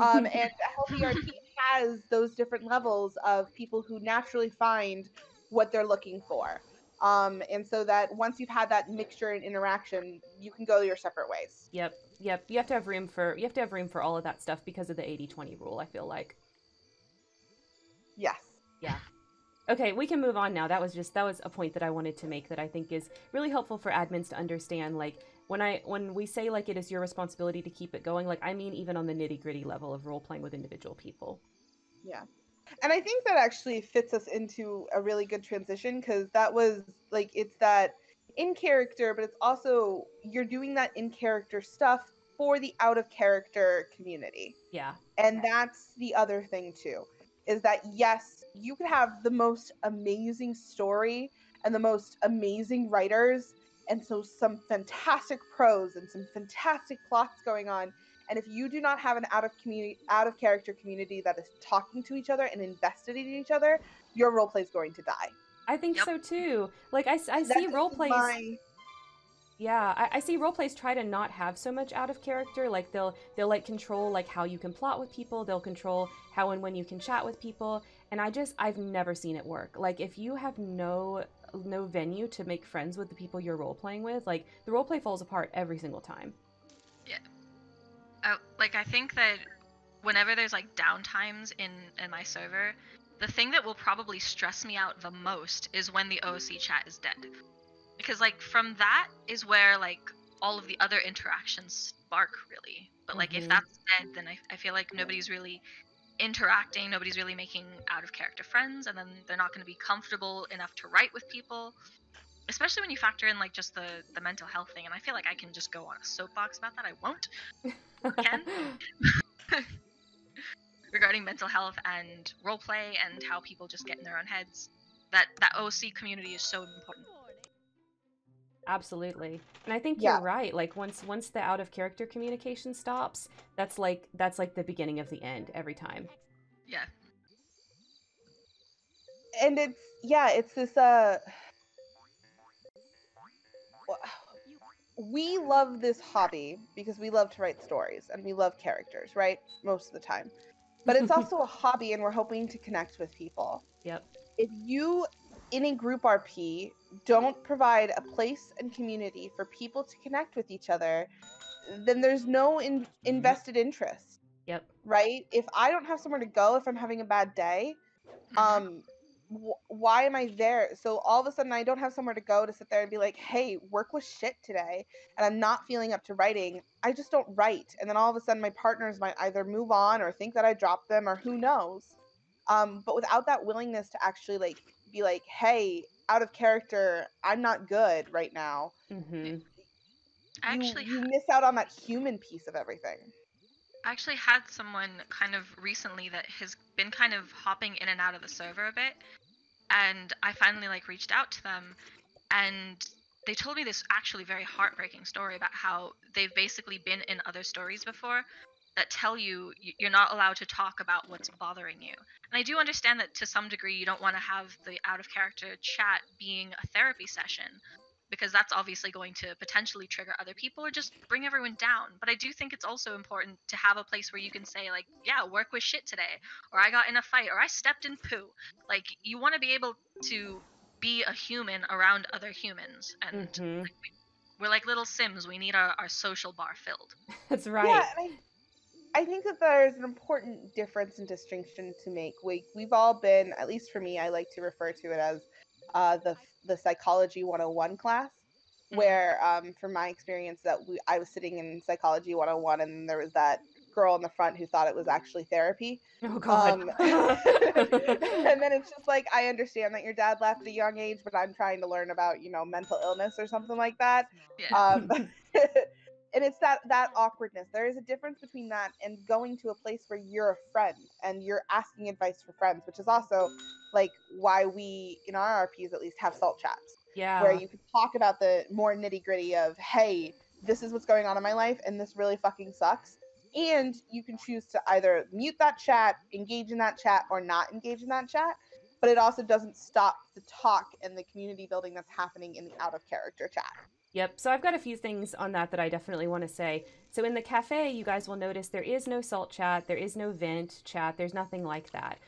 And a healthier team has those different levels of people who naturally find what they're looking for. And so that once you've had that mixture and interaction, you can go your separate ways. Yep. You have to have room for all of that stuff because of the 80-20 rule, I feel like. Yes. Yeah. Okay, we can move on now. That was a point that I wanted to make that I think is really helpful for admins to understand. Like when we say like it is your responsibility to keep it going, like I mean even on the nitty-gritty level of role playing with individual people. Yeah. And I think that actually fits us into a really good transition, because that was like, it's that in character, but it's also you're doing that in character stuff for the out of character community. Yeah. And that's the other thing too, is that yes, you could have the most amazing story and the most amazing writers and so some fantastic prose and some fantastic plots going on. And if you do not have an out of character community that is talking to each other and invested in each other, your roleplay is going to die. I think so too. Like I see roleplays. Yeah, I see roleplays try to not have so much out of character. Like they'll like control like how you can plot with people. They'll control how and when you can chat with people. And I've never seen it work. Like if you have no venue to make friends with the people you're roleplaying with, like the roleplay falls apart every single time. Yeah. Like I think that whenever there's like downtimes in my server, the thing that will probably stress me out the most is when the OC chat is dead, because like from that is where like all of the other interactions spark really. But like if that's dead, then I feel like nobody's really interacting, nobody's really making out of character friends, and then they're not going to be comfortable enough to write with people. Especially when you factor in like just the mental health thing, and I feel like I can just go on a soapbox about that. I won't. Regarding mental health and roleplay and how people just get in their own heads, that OC community is so important. Absolutely, and I think you're right. Like once the out of character communication stops, that's like the beginning of the end every time. Yeah. And it's this We love this hobby because we love to write stories and we love characters, right? Most of the time. But it's also a hobby, and we're hoping to connect with people. Yep. If you, in a group RP, don't provide a place and community for people to connect with each other, then there's no invested interest. Yep. Right? If I don't have somewhere to go, if I'm having a bad day, why am I there? So all of a sudden I don't have somewhere to go to sit there and be like, hey, work was shit today and I'm not feeling up to writing. I just don't write. And then all of a sudden my partners might either move on or think that I dropped them or who knows. But without that willingness to actually like be like, hey, out of character, I'm not good right now. You miss out on that human piece of everything. I actually had someone kind of recently that has been kind of hopping in and out of the server a bit, and I finally like reached out to them, and they told me this actually very heartbreaking story about how they've basically been in other stories before that tell you you're not allowed to talk about what's bothering you. And I do understand that to some degree you don't want to have the out of character chat being a therapy session, because that's obviously going to potentially trigger other people or just bring everyone down. But I do think it's also important to have a place where you can say, like, yeah, work was shit today, or I got in a fight, or I stepped in poo. Like, you want to be able to be a human around other humans. And like, we're like little Sims. We need our social bar filled. That's right. Yeah, I think that there's an important difference and distinction to make. We've all been, at least for me, I like to refer to it as the psychology 101 class, where from my experience that I was sitting in psychology 101, and there was that girl in the front who thought it was actually therapy. Oh god. And then it's just like, I understand that your dad left at a young age, but I'm trying to learn about, you know, mental illness or something like that. Yeah. And it's that awkwardness. There is a difference between that and going to a place where you're a friend and you're asking advice for friends, which is also like why we in our RPs at least have salt chats. Yeah. Where you can talk about the more nitty gritty of, hey, this is what's going on in my life and this really fucking sucks. And you can choose to either mute that chat, engage in that chat, or not engage in that chat. But it also doesn't stop the talk and the community building that's happening in the out of character chat. Yep. So I've got a few things on that I definitely want to say. So in the cafe, you guys will notice there is no salt chat. There is no vent chat. There's nothing like that.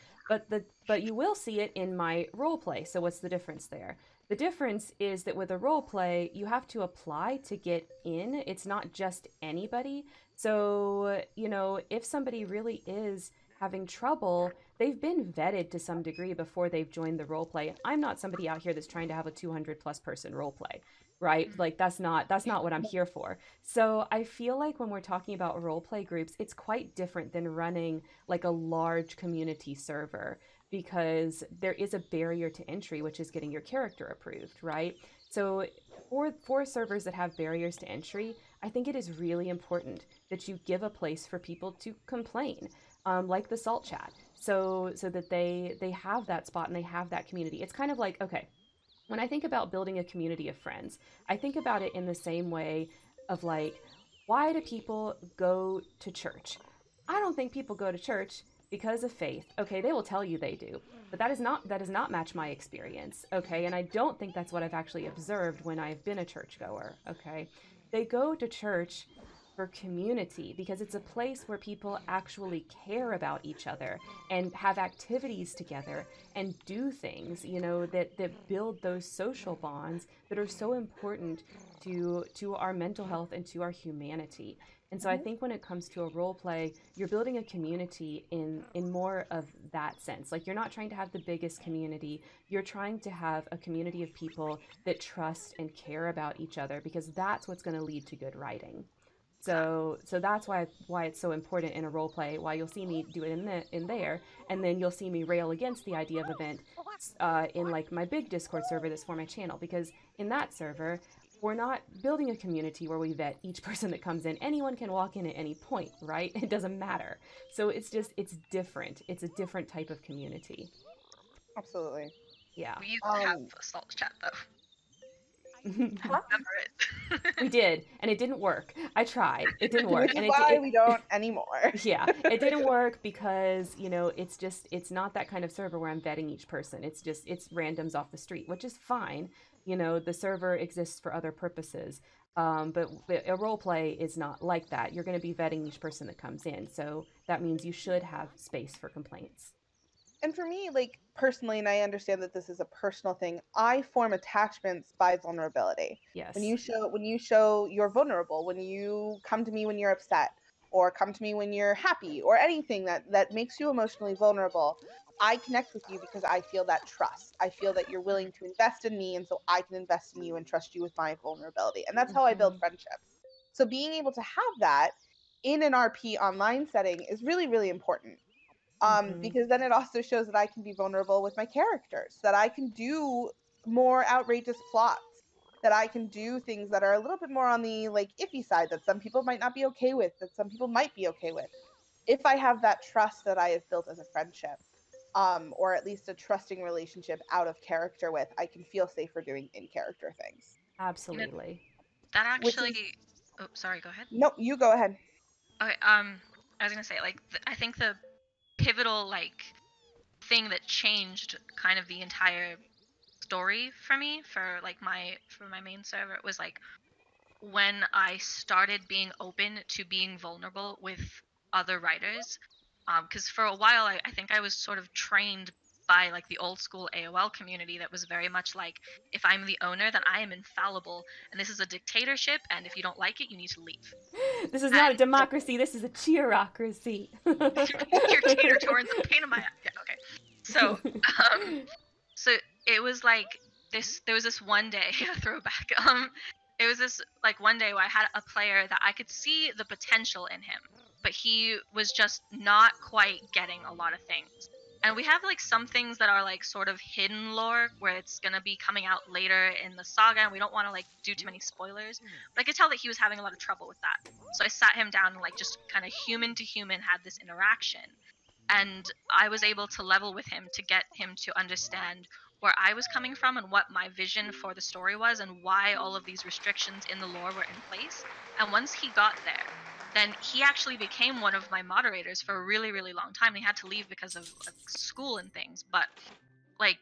But you will see it in my role play. So what's the difference there? The difference is that with a role play, you have to apply to get in. It's not just anybody. So, you know, if somebody really is having trouble, they've been vetted to some degree before they've joined the role play. I'm not somebody out here that's trying to have a 200+ person role play, right? Like that's not what I'm here for. So I feel like when we're talking about role play groups, it's quite different than running like a large community server, because there is a barrier to entry, which is getting your character approved, right? So for servers that have barriers to entry, I think it is really important that you give a place for people to complain, like the salt chat, so that they have that spot and they have that community. It's kind of like, okay, when I think about building a community of friends, I think about it in the same way of like, why do people go to church? I don't think people go to church because of faith. Okay, they will tell you they do, but that does not match my experience, okay? And I don't think that's what I've actually observed when I've been a churchgoer, okay? They go to church for community because it's a place where people actually care about each other and have activities together and do things, you know, that build those social bonds that are so important to our mental health and to our humanity. And so I think when it comes to a role play, you're building a community in more of that sense. Like, you're not trying to have the biggest community. You're trying to have a community of people that trust and care about each other, because that's what's going to lead to good writing. So that's why it's so important in a role play. Why you'll see me do it in there, and then you'll see me rail against the idea of event in like my big Discord server that's for my channel, because in that server, we're not building a community where we vet each person that comes in. Anyone can walk in at any point, right? It doesn't matter. So it's just, it's different. It's a different type of community. Absolutely. Yeah. We used to have a salt chat though. Huh? We did, and it didn't work. I tried. It didn't work. Which is why we don't anymore. Yeah, it didn't work because, you know, it's just, it's not that kind of server where I'm vetting each person. It's just, it's randoms off the street, which is fine. You know, the server exists for other purposes, but a role play is not like that. You're going to be vetting each person that comes in, so that means you should have space for complaints. And for me, like, personally, and I understand that this is a personal thing, I form attachments by vulnerability. Yes. When you show you're vulnerable, when you come to me when you're upset, or come to me when you're happy, or anything that makes you emotionally vulnerable, I connect with you because I feel that trust. I feel that you're willing to invest in me, and so I can invest in you and trust you with my vulnerability. And that's how I build friendships. So being able to have that in an RP online setting is really, really important. Because then it also shows that I can be vulnerable with my characters, that I can do more outrageous plots, that I can do things that are a little bit more on the, like, iffy side, that some people might not be okay with, that some people might be okay with, if I have that trust that I have built as a friendship. Or at least a trusting relationship out of character with, I can feel safer doing in-character things. Absolutely. That actually... Oh, sorry, go ahead. No, you go ahead. Okay, I was going to say, like, I think the pivotal, like, thing that changed kind of the entire story for me, for my main server, was, like, when I started being open to being vulnerable with other writers. Because for a while, I think I was sort of trained by, like, the old school AOL community that was very much like, if I'm the owner, then I am infallible, and this is a dictatorship, and if you don't like it, you need to leave. This is not a democracy, this is a cheerocracy. You're cheater-torn, the pain in my ass. Yeah, okay. So it was like this, there was this one day, throwback, it was this, like, one day where I had a player that I could see the potential in him, but he was just not quite getting a lot of things. And we have, like, some things that are, like, sort of hidden lore, where it's going to be coming out later in the saga, and we don't want to, like, do too many spoilers. But I could tell that he was having a lot of trouble with that. So I sat him down and, like, just kind of human to human had this interaction. And I was able to level with him to get him to understand where I was coming from and what my vision for the story was and why all of these restrictions in the lore were in place. And once he got there, then he actually became one of my moderators for a really, really long time. He had to leave because of, like, school and things, but, like,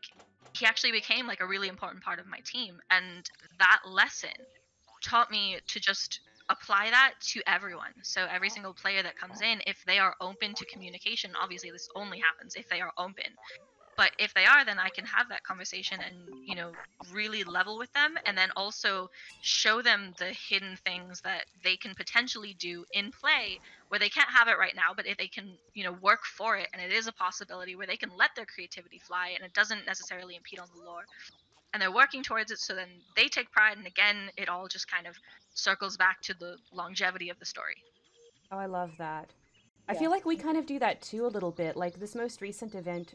he actually became, like, a really important part of my team. And that lesson taught me to just apply that to everyone. So every single player that comes in, if they are open to communication, obviously this only happens if they are open, But if they are, then I can have that conversation and, you know, really level with them, and then also show them the hidden things that they can potentially do in play where they can't have it right now, but if they can, you know, work for it, and it is a possibility where they can let their creativity fly and it doesn't necessarily impede on the lore. And they're working towards it, so then they take pride, and again, it all just kind of circles back to the longevity of the story. Oh, I love that. I feel like we kind of do that too a little bit. Like this most recent event,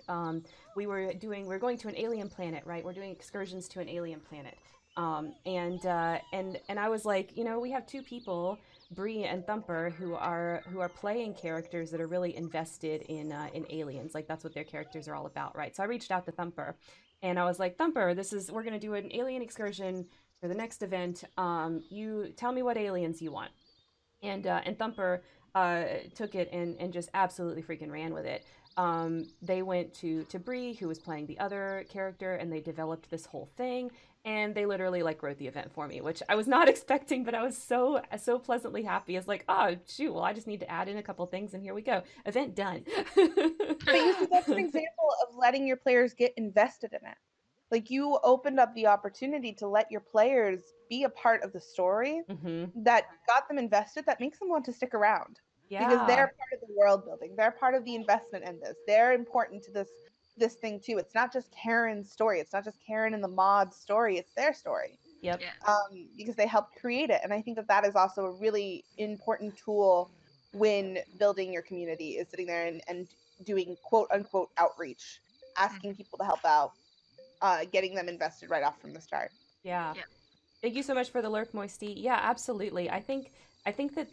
we're going to an alien planet, right? We're doing excursions to an alien planet, and I was like, you know, we have two people, Bree and Thumper, who are playing characters that are really invested in aliens. Like that's what their characters are all about, right? So I reached out to Thumper, and I was like, Thumper, we're gonna do an alien excursion for the next event. You tell me what aliens you want, and Thumper took it and just absolutely freaking ran with it. They went to Bree, who was playing the other character, and they developed this whole thing, and they literally like wrote the event for me, which I was not expecting, but I was so pleasantly happy. It's like, oh shoot, well I just need to add in a couple things and here we go. Event done. But you see, that's an example of letting your players get invested in it. Like you opened up the opportunity to let your players be a part of the story that got them invested, that makes them want to stick around. Yeah. Because they're part of the world building. They're part of the investment in this. They're important to this thing too. It's not just Karen's story. It's not just Karen and the mod's story. It's their story. Yep. Yeah. Because they helped create it. And I think that is also a really important tool when building your community, is sitting there and doing quote unquote outreach, asking people to help out. Getting them invested right off from the start. Yeah. Thank you so much for the lurk, Moisty. Yeah, absolutely. I think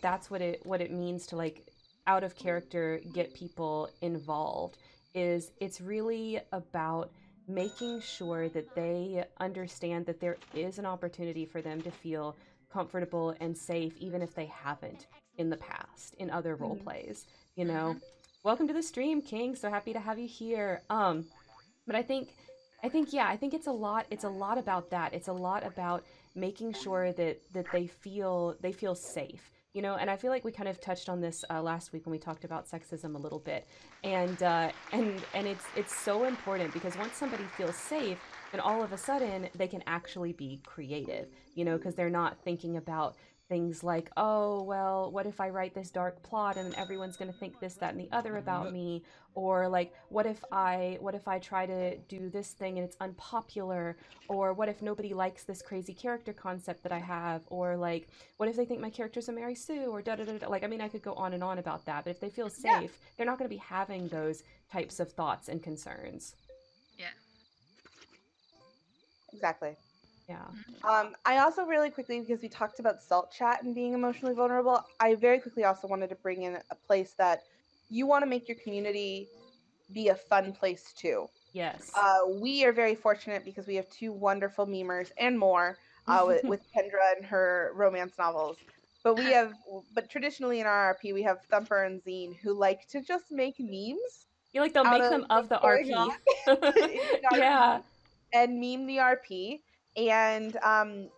that's what it means to like out of character get people involved. It's really about making sure that they understand that there is an opportunity for them to feel comfortable and safe, even if they haven't in the past in other role plays. You know, welcome to the stream, King. So happy to have you here. But I think it's a lot about that. It's a lot about making sure that they feel safe, you know. And I feel like we kind of touched on this last week when we talked about sexism a little bit, and it's so important, because once somebody feels safe, then all of a sudden they can actually be creative, you know, because they're not thinking about things like, oh, well, what if I write this dark plot and everyone's going to think this, that, and the other about me? Or like, what if I try to do this thing and it's unpopular? Or what if nobody likes this crazy character concept that I have? Or like, what if they think my character's a Mary Sue? Or da-da-da-da. Like, I mean, I could go on and on about that, but if they feel safe, they're not going to be having those types of thoughts and concerns. Yeah. Exactly. Yeah. I also really quickly, because we talked about salt chat and being emotionally vulnerable, I very quickly also wanted to bring in a place that you want to make your community be a fun place too. Yes. We are very fortunate because we have two wonderful memers and more with Kendra and her romance novels. But traditionally in RRP, we have Thumper and Zine, who like to just make memes. You like, they'll make them of the RP. Yeah. And meme the RP. And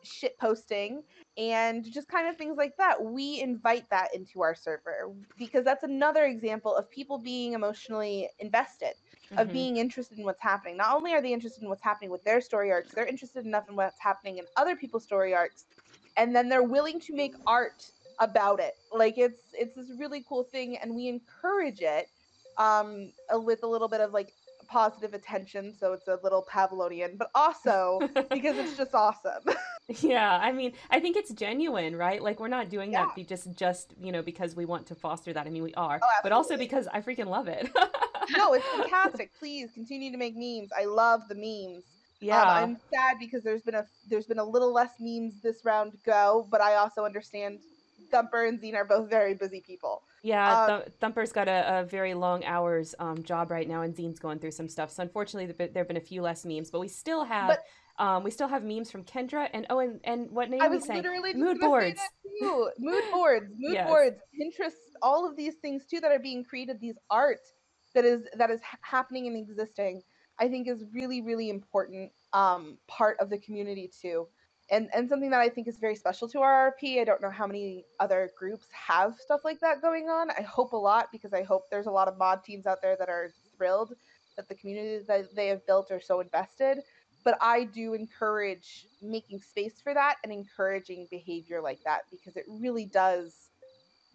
shit posting and just kind of things like that. We invite that into our server, because that's another example of people being emotionally invested, of being interested in what's happening. Not only are they interested in what's happening with their story arcs, they're interested enough in what's happening in other people's story arcs, and then they're willing to make art about it. Like it's this really cool thing, and we encourage it with a little bit of like positive attention, so it's a little Pavlovian, but also because it's just awesome. Yeah, I mean, I think it's genuine, right? Like, we're not doing that just you know, because we want to foster that. I mean, we are, but also because I freaking love it. No, it's fantastic. Please continue to make memes. I love the memes. Yeah, I'm sad because there's been a little less memes this round go, but I also understand Thumper and Zine are both very busy people. Yeah, Thumper's got a very long hours job right now, and Zine's going through some stuff. So unfortunately, there have been a few less memes, but we still have memes from Kendra and and what name was saying? Mood boards. Mood boards, Pinterest, all of these things too that are being created. These art that is happening and existing, I think, is really, really important part of the community too. And something that I think is very special to RRP. I don't know how many other groups have stuff like that going on. I hope a lot, because I hope there's a lot of mod teams out there that are thrilled that the communities that they have built are so invested. But I do encourage making space for that and encouraging behavior like that, because it really does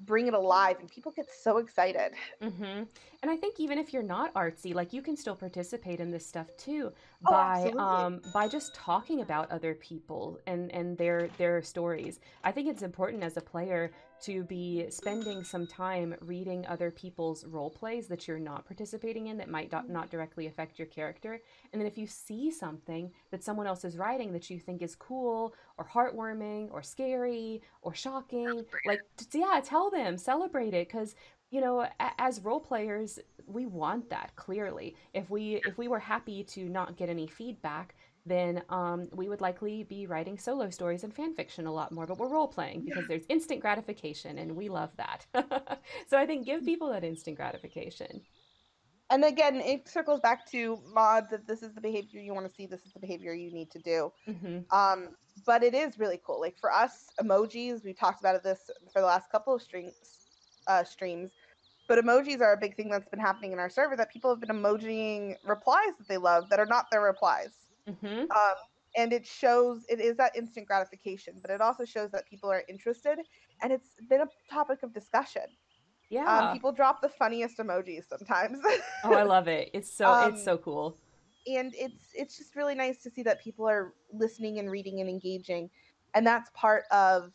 bring it alive and people get so excited. Mm-hmm. And I think even if you're not artsy, like, you can still participate in this stuff too by just talking about other people and their stories. I think it's important as a player to be spending some time reading other people's role plays that you're not participating in that might not directly affect your character. And then if you see something that someone else is writing that you think is cool or heartwarming or scary or shocking, like, yeah, tell them, celebrate it, because, you know, as role players, we want that, clearly. If we were happy to not get any feedback, then we would likely be writing solo stories and fan fiction a lot more, but we're role-playing because there's instant gratification, and we love that. So I think give people that instant gratification. And again, it circles back to mods, that this is the behavior you want to see, this is the behavior you need to do. Mm-hmm. But it is really cool. Like, for us, emojis, we've talked about this for the last couple of streams, but emojis are a big thing that's been happening in our server, that people have been emojiing replies that they love that are not their replies. Mm-hmm. And it shows, it is that instant gratification, but it also shows that people are interested, and it's been a topic of discussion. Yeah. People drop the funniest emojis sometimes. Oh, I love it. It's so cool. And it's just really nice to see that people are listening and reading and engaging. And that's part of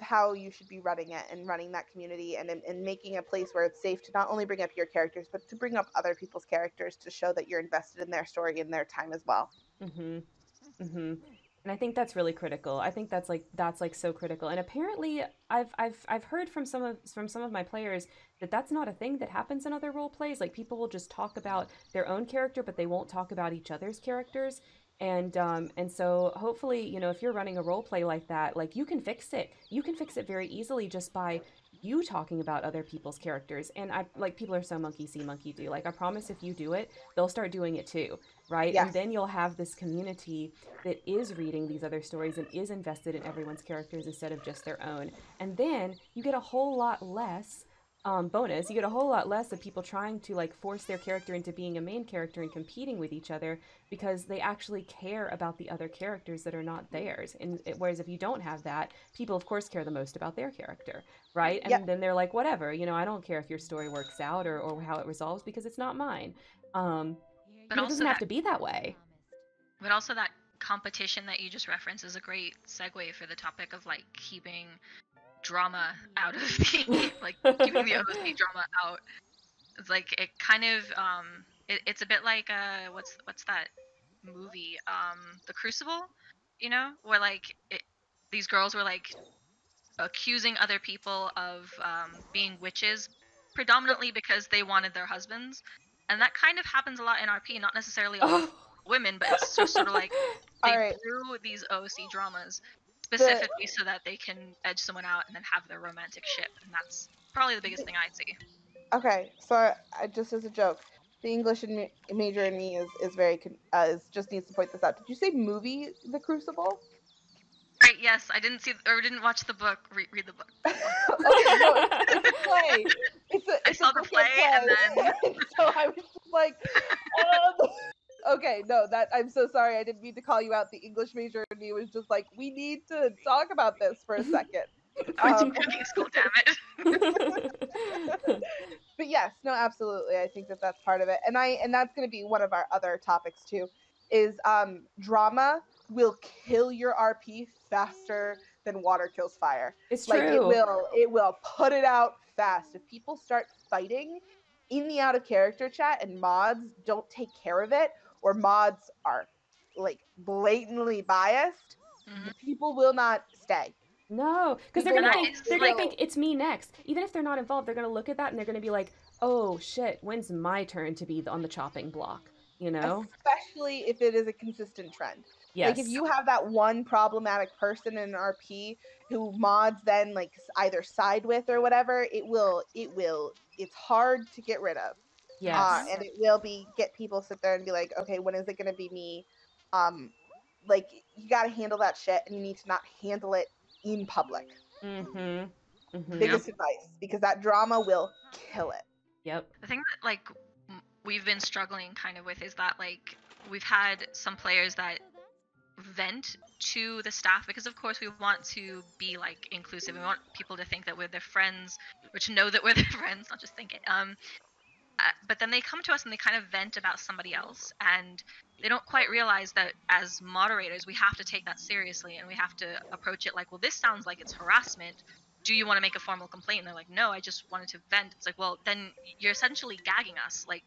how you should be running it and running that community and making a place where it's safe to not only bring up your characters, but to bring up other people's characters to show that you're invested in their story and their time as well. Mm-hmm. Mm-hmm. And I think that's really critical. I think that's so critical. And apparently I've heard from some of my players that that's not a thing that happens in other role plays. Like, people will just talk about their own character, but they won't talk about each other's characters. And so hopefully, you know, if you're running a role play like that, like, you can fix it. You can fix it very easily just by you talking about other people's characters. And I, like, people are so monkey see, monkey do. Like, I promise if you do it, they'll start doing it too, right? Yes. And then you'll have this community that is reading these other stories and is invested in everyone's characters instead of just their own. And then you get a whole lot less of people trying to, like, force their character into being a main character and competing with each other, because they actually care about the other characters that are not theirs. And whereas if you don't have that, people of course care the most about their character, right? And Then they're like, whatever, you know, I don't care if your story works out or how it resolves, because it's not mine. But it doesn't have to be that way. But also, that competition that you just referenced is a great segue for the topic of, like, keeping drama out of the, like, keeping the OC drama out. It's like, it kind of it's a bit like what's that movie, The Crucible, you know, where, like, these girls were, like, accusing other people of being witches, predominantly because they wanted their husbands. And that kind of happens a lot in RP, not necessarily all women, but it's just sort of like they do these OC dramas specifically so that they can edge someone out and then have their romantic ship. And that's probably the biggest thing I see. Okay, so I, just as a joke, the English major in me is very just needs to point this out. Did you say movie The Crucible? Right. Yes, I didn't see or didn't watch the book. Read the book. Okay, no, it's a play. I saw the play and then so I was just like, okay, no, that I'm so sorry. I didn't mean to call you out. The English major in me was just like, we need to talk about this for a second. Cooking school, damn it. But yes, no, absolutely. I think that that's part of it, and that's going to be one of our other topics too. Is drama will kill your RP faster than water kills fire. It's true. Like, it will put it out fast if people start fighting in the out of character chat and mods don't take care of it, or mods are, like, blatantly biased, people will not stay. No, because they're gonna think it's me next. Even if they're not involved, they're gonna look at that and they're gonna be like, oh shit, when's my turn to be on the chopping block, you know? Especially if it is a consistent trend. Yes. Like, if you have that one problematic person in an RP who mods then, like, either side with or whatever, it's hard to get rid of. Yes. And it will get people sit there and be like, okay, when is it going to be me? Like, you got to handle that shit, and you need to not handle it in public. Mm-hmm. Biggest advice, because that drama will kill it. Yep. I think that, like, we've been struggling kind of with is that, like, we've had some players that vent to the staff, because of course we want to be like inclusive, we want people to think that we're their friends, which know that we're their friends, not just think it. But then they come to us and they kind of vent about somebody else, and they don't quite realize that as moderators we have to take that seriously, and we have to approach it like, well, this sounds like it's harassment, do you want to make a formal complaint? And they're like, no, I just wanted to vent. It's like, well, then you're essentially gagging us. Like,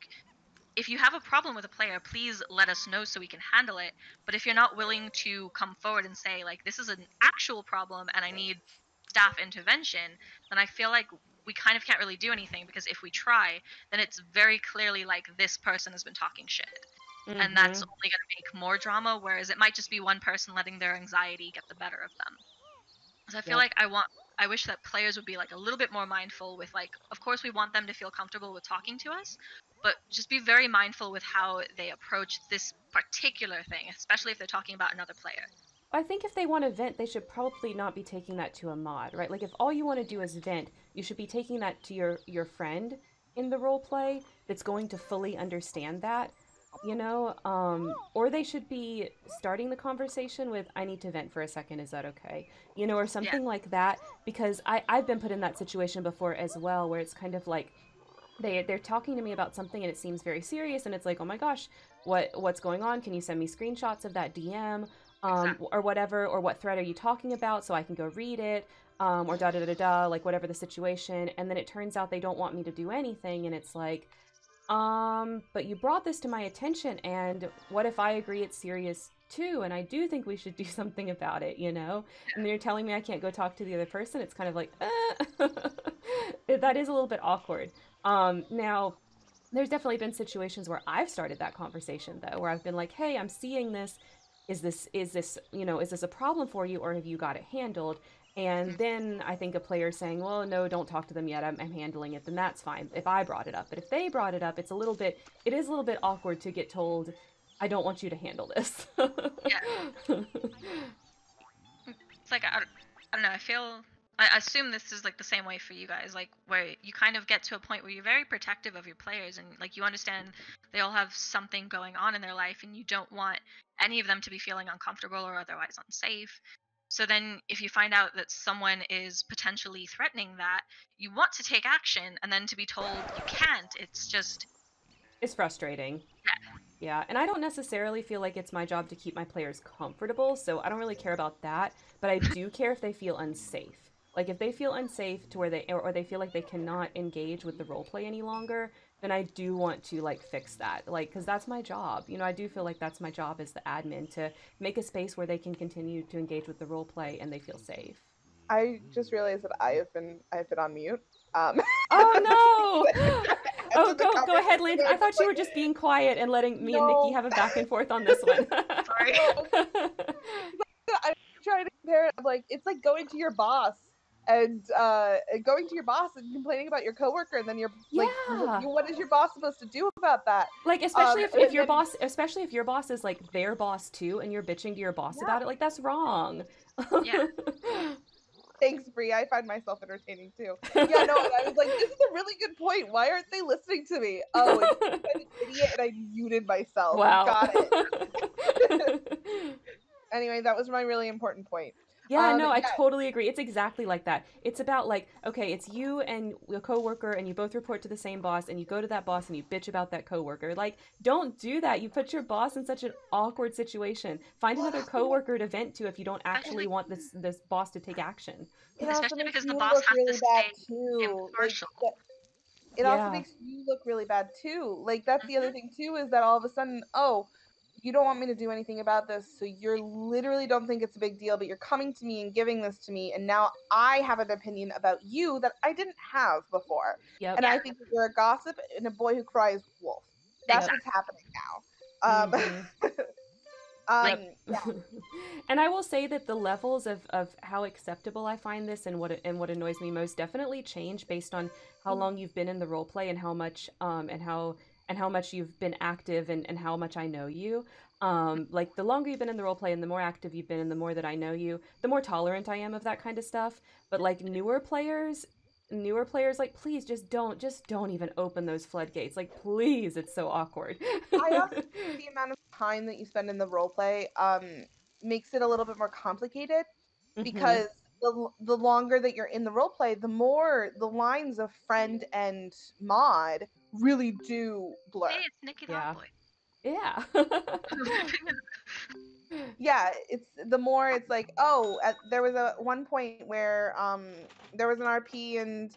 if you have a problem with a player, please let us know so we can handle it. But if you're not willing to come forward and say, like, this is an actual problem and I need staff intervention, then I feel like we kind of can't really do anything, because if we try, then it's very clearly like, this person has been talking shit. Mm-hmm. And that's only going to make more drama, whereas it might just be one person letting their anxiety get the better of them. So I feel like I wish that players would be like a little bit more mindful with, like, of course we want them to feel comfortable with talking to us, but just be very mindful with how they approach this particular thing, especially if they're talking about another player. I think if they want to vent, they should probably not be taking that to a mod, right? Like, if all you want to do is vent, you should be taking that to your friend in the role play that's going to fully understand that, you know? Or they should be starting the conversation with, I need to vent for a second, is that okay? You know, or something like that, because I've been put in that situation before as well, where it's kind of like, they're talking to me about something and it seems very serious, and it's like, oh my gosh, what's going on? Can you send me screenshots of that DM? Exactly. Or whatever, or what thread are you talking about so I can go read it, or da-da-da-da-da, like whatever the situation, and then it turns out they don't want me to do anything, and it's like, but you brought this to my attention, and what if I agree it's serious too, and I do think we should do something about it, you know? And then you're telling me I can't go talk to the other person, it's kind of like, that is a little bit awkward. Now, there's definitely been situations where I've started that conversation, though, where I've been like, hey, I'm seeing this. Is this, you know, is this a problem for you, or have you got it handled? And then I think a player saying, well, no, don't talk to them yet, I'm handling it, then that's fine if I brought it up. But if they brought it up, it is a little bit awkward to get told, I don't want you to handle this. It's like, I don't know, I assume this is like the same way for you guys, like where you kind of get to a point where you're very protective of your players, and like you understand they all have something going on in their life, and you don't want any of them to be feeling uncomfortable or otherwise unsafe. So then if you find out that someone is potentially threatening that, you want to take action, and then to be told you can't, it's frustrating. Yeah, and I don't necessarily feel like it's my job to keep my players comfortable, so I don't really care about that, but I do care if they feel unsafe. Like, if they feel unsafe to where they feel like they cannot engage with the role play any longer, then I do want to, like, fix that. Like, because that's my job. You know, I do feel like that's my job as the admin, to make a space where they can continue to engage with the role play and they feel safe. I just realized that I have been on mute. Oh, no! Oh, go ahead, Landyn. I thought you were just being quiet and letting me and Nikki have a back and forth on this one. Sorry. I'm trying to compare it. I'm like, it's like going to your boss. And going to your boss and complaining about your coworker, and then you're like, what is your boss supposed to do about that? Like, especially if your boss, especially if your boss is like their boss too, and you're bitching to your boss about it, like, that's wrong. Yeah. Thanks, Bree. I find myself entertaining too. Yeah, no, I was like, this is a really good point. Why aren't they listening to me? Oh, I'm an idiot, and I muted myself. Wow. Got it. Anyway, that was my really important point. Yeah, no, I totally agree. It's exactly like that. It's about, like, okay, it's you and your coworker, and you both report to the same boss, and you go to that boss and you bitch about that coworker. Like, don't do that. You put your boss in such an awkward situation. Find another coworker to vent to if you don't actually want this boss to take action. Especially because the boss has to stay impartial. It also makes you look really bad too. Like, that's the other thing too, is that all of a sudden, you don't want me to do anything about this, so you literally don't think it's a big deal, but you're coming to me and giving this to me, and now I have an opinion about you that I didn't have before. Yep. And I think that you're a gossip and a boy who cries wolf. That's what's happening now. And I will say that the levels of how acceptable I find this and what annoys me most definitely change based on how long you've been in the role play and how much and how much you've been active and how much I know you. Like, the longer you've been in the role play and the more active you've been and the more that I know you, the more tolerant I am of that kind of stuff. But, like, newer players, newer players, like, please just don't even open those floodgates. Like, please, it's so awkward. I also think the amount of time that you spend in the role play makes it a little bit more complicated, because the longer that you're in the role play, the more the lines of friend and mod really do blur. Hey, it's Nikki. Yeah. Yeah, it's the more it's like, oh, there was one point where there was an RP and,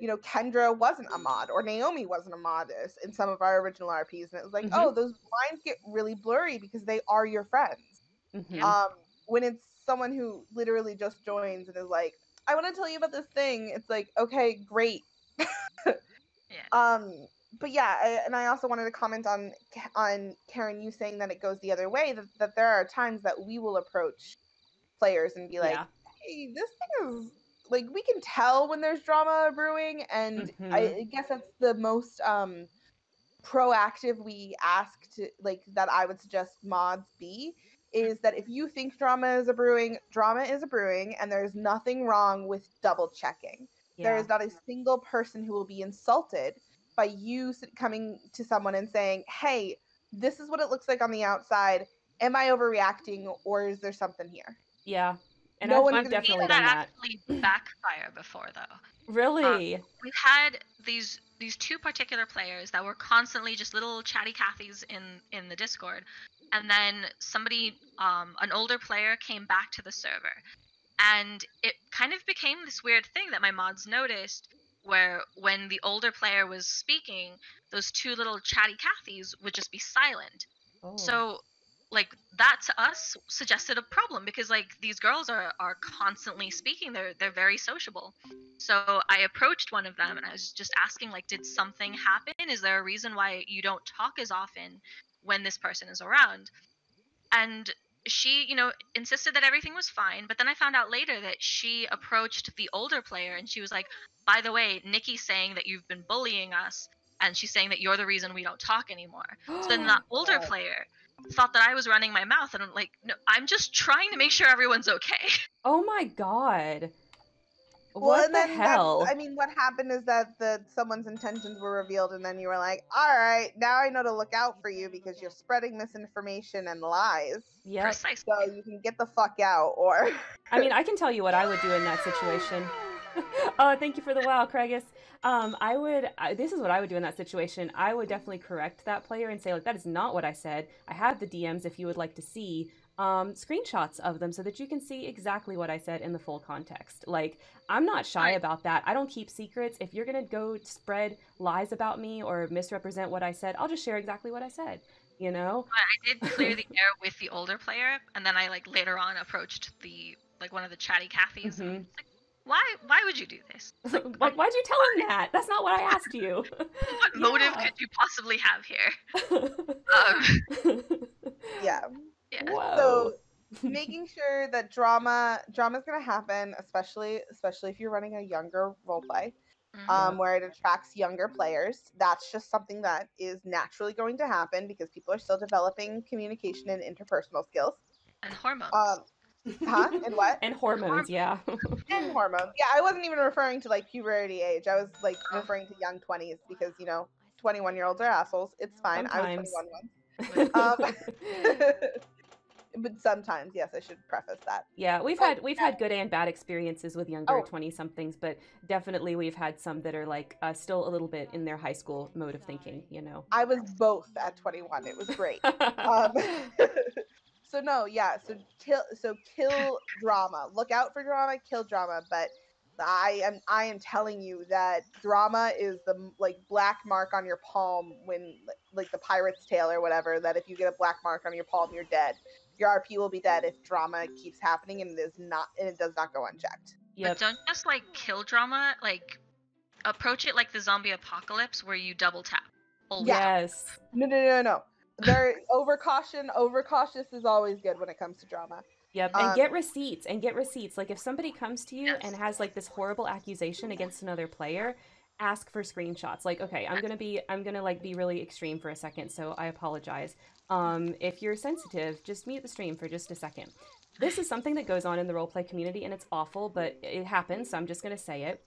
you know, Kendra wasn't a mod or Naomi wasn't a mod in some of our original RPs, and it was like, oh, those lines get really blurry because they are your friends. When it's someone who literally just joins and is like, I want to tell you about this thing, it's like, okay, great. But yeah, and I also wanted to comment on Karen, you saying that it goes the other way, that there are times that we will approach players and be like, hey, this thing is, like, we can tell when there's drama brewing, and I guess that's the most proactive we ask to, like, that I would suggest mods be, is that if you think drama is a brewing, and there's nothing wrong with double checking. There is not a single person who will be insulted by you coming to someone and saying, hey, this is what it looks like on the outside. Am I overreacting, or is there something here? Yeah. And no, I've definitely done that. Actually backfire before, though. Really? We've had these two particular players that were constantly just little chatty Cathys in the Discord. And then somebody, an older player, came back to the server. And it kind of became this weird thing that my mods noticed, where when the older player was speaking, those two little chatty Cathys would just be silent. Oh. So, like, that to us suggested a problem, because, like, these girls are constantly speaking. They're very sociable. So I approached one of them and I was just asking, like, did something happen? Is there a reason why you don't talk as often when this person is around? And she, you know, insisted that everything was fine, but then I found out later that she approached the older player and she was like, by the way, Nikki's saying that you've been bullying us, and she's saying that you're the reason we don't talk anymore. So then that older player thought that I was running my mouth, and I'm like, no, I'm just trying to make sure everyone's okay. Oh my god. What the hell? I mean, what happened is that someone's intentions were revealed, and then you were like, all right, now I know to look out for you because you're spreading misinformation and lies. Yeah. Precisely. So you can get the fuck out, or... I mean, I can tell you what I would do in that situation. Oh, thank you for the wow, Craigus. This is what I would do in that situation. I would definitely correct that player and say, like, that is not what I said. I have the DMs if you would like to see screenshots of them so that you can see exactly what I said in the full context. Like, I'm not shy about that. I don't keep secrets. If you're gonna go spread lies about me or misrepresent what I said, I'll just share exactly what I said, you know? I did clear the air with the older player, and then I, like, later on approached the, like, one of the chatty Cathys. Mm-hmm. And like, why would you do this? Like, like, why'd you tell him that? That's not what I asked you. What motive could you possibly have here? Yeah. Whoa. So making sure that drama's gonna happen, especially if you're running a younger roleplay, where it attracts younger players. That's just something that is naturally going to happen because people are still developing communication and interpersonal skills. And hormones. And what? And hormones, yeah. And hormones. Yeah, I wasn't even referring to, like, puberty age. I was, like, referring to young 20s because, you know, 21-year-olds are assholes. It's fine. Sometimes. I was 21 once. But sometimes, yes, I should preface that. Yeah, we've had good and bad experiences with younger 20-somethings, but definitely we've had some that are, like, still a little bit in their high school mode of thinking, you know. I was both at 21. It was great. So no, yeah, so kill drama. Look out for drama, kill drama, but I am telling you that drama is the, like, black mark on your palm when, like, the pirate's tale or whatever, that if you get a black mark on your palm, you're dead. Your RP will be dead if drama keeps happening and it does not go unchecked. Yep. But don't just, like, kill drama, like, approach it like the zombie apocalypse where you double tap. Yes. No. They're overcautious is always good when it comes to drama. Yep, and get receipts. Like, if somebody comes to you and has, like, this horrible accusation against another player, ask for screenshots. Like, okay, I'm gonna be really extreme for a second, so I apologize. If you're sensitive, just mute the stream for just a second. This is something that goes on in the roleplay community, and it's awful, but it happens, so I'm just gonna say it.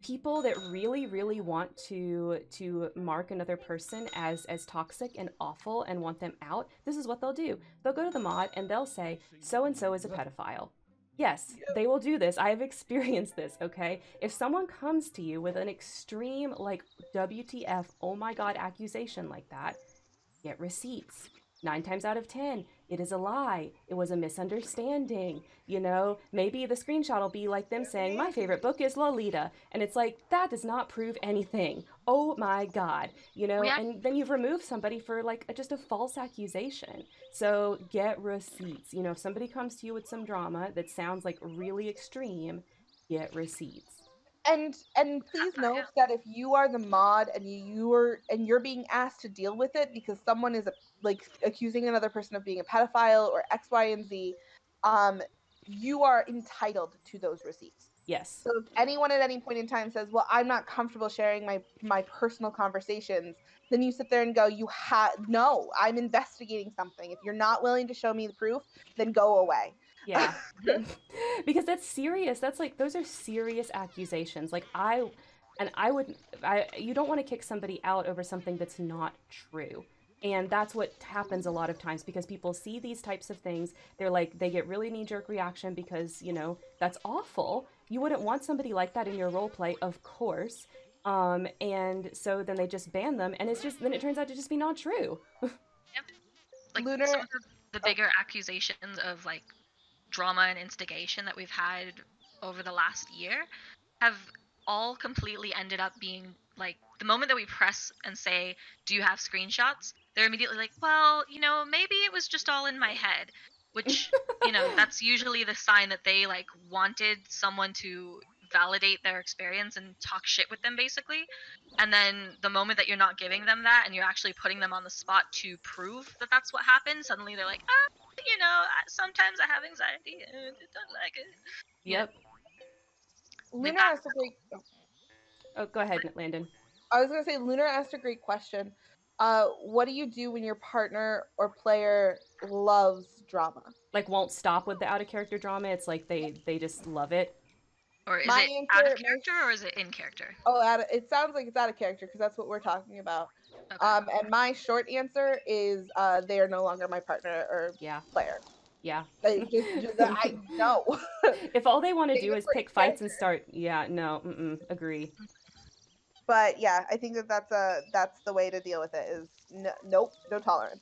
People that really want to mark another person as toxic and awful and want them out, this is what they'll do. They'll go to the mod and they'll say, so-and-so is a pedophile. Yes, they will do this. I have experienced this, okay? If someone comes to you with an extreme, like, WTF, oh my god, accusation like that, get receipts. 9 times out of 10, it is a lie. It was a misunderstanding. You know, maybe the screenshot will be like them saying, my favorite book is Lolita. And it's like, that does not prove anything. Oh my god. You know, and then you've removed somebody for like just a false accusation. So get receipts. You know, if somebody comes to you with some drama that sounds like really extreme, get receipts. And please note that if you are the mod and you're being asked to deal with it because someone is like accusing another person of being a pedophile or X, Y, and Z, you are entitled to those receipts. Yes. So if anyone at any point in time says, "Well, I'm not comfortable sharing my personal conversations," then you sit there and go, "No, I'm investigating something. If you're not willing to show me the proof, then go away." Yeah, because that's serious. That's like, those are serious accusations. Like you don't want to kick somebody out over something that's not true. And that's what happens a lot of times because people see these types of things. They're like, they get really knee-jerk reaction because, you know, that's awful. You wouldn't want somebody like that in your role play, of course. And so then they just ban them. And it's just, then it turns out to just be not true. Yep. Like Lunar, some of the bigger accusations of like, drama and instigation that we've had over the last year have all completely ended up being like, the moment that we press and say, do you have screenshots? They're immediately like, well, you know, maybe it was just all in my head, which, you know, that's usually the sign that they like wanted someone to validate their experience and talk shit with them basically. And then the moment that you're not giving them that and you're actually putting them on the spot to prove that that's what happened, suddenly they're like, ah, you know, sometimes I have anxiety and I don't like it. Yep. Lunar asked a great... Oh, go ahead, Landyn. I was going to say, Lunar asked a great question. What do you do when your partner or player loves drama? Like, won't stop with the out-of-character drama? It's like they just love it? Or is it out of character or is it in character? Oh, it sounds like it's out of character because that's what we're talking about. Okay. And my short answer is they are no longer my partner or player. Yeah. I know. If all they want to do is pick fights and start, agree. But yeah, I think that's the way to deal with it is no tolerance.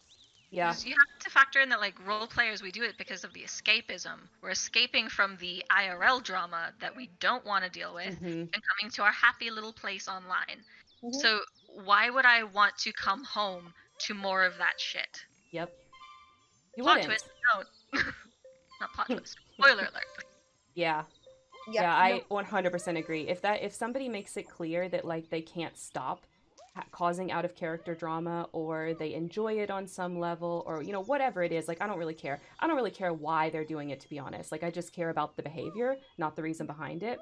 Yeah. You have to factor in that, like, role players, we do it because of the escapism. We're escaping from the IRL drama that we don't want to deal with and coming to our happy little place online. So why would I want to come home to more of that shit? Yep. You plot twist, no. Not plot twist. Spoiler alert. Yeah. Yeah, I 100% agree. If somebody makes it clear that, like, they can't stop causing out of character drama, or they enjoy it on some level, or, you know, whatever it is, like, I don't really care. I don't really care why they're doing it, to be honest. Like, I just care about the behavior, not the reason behind it.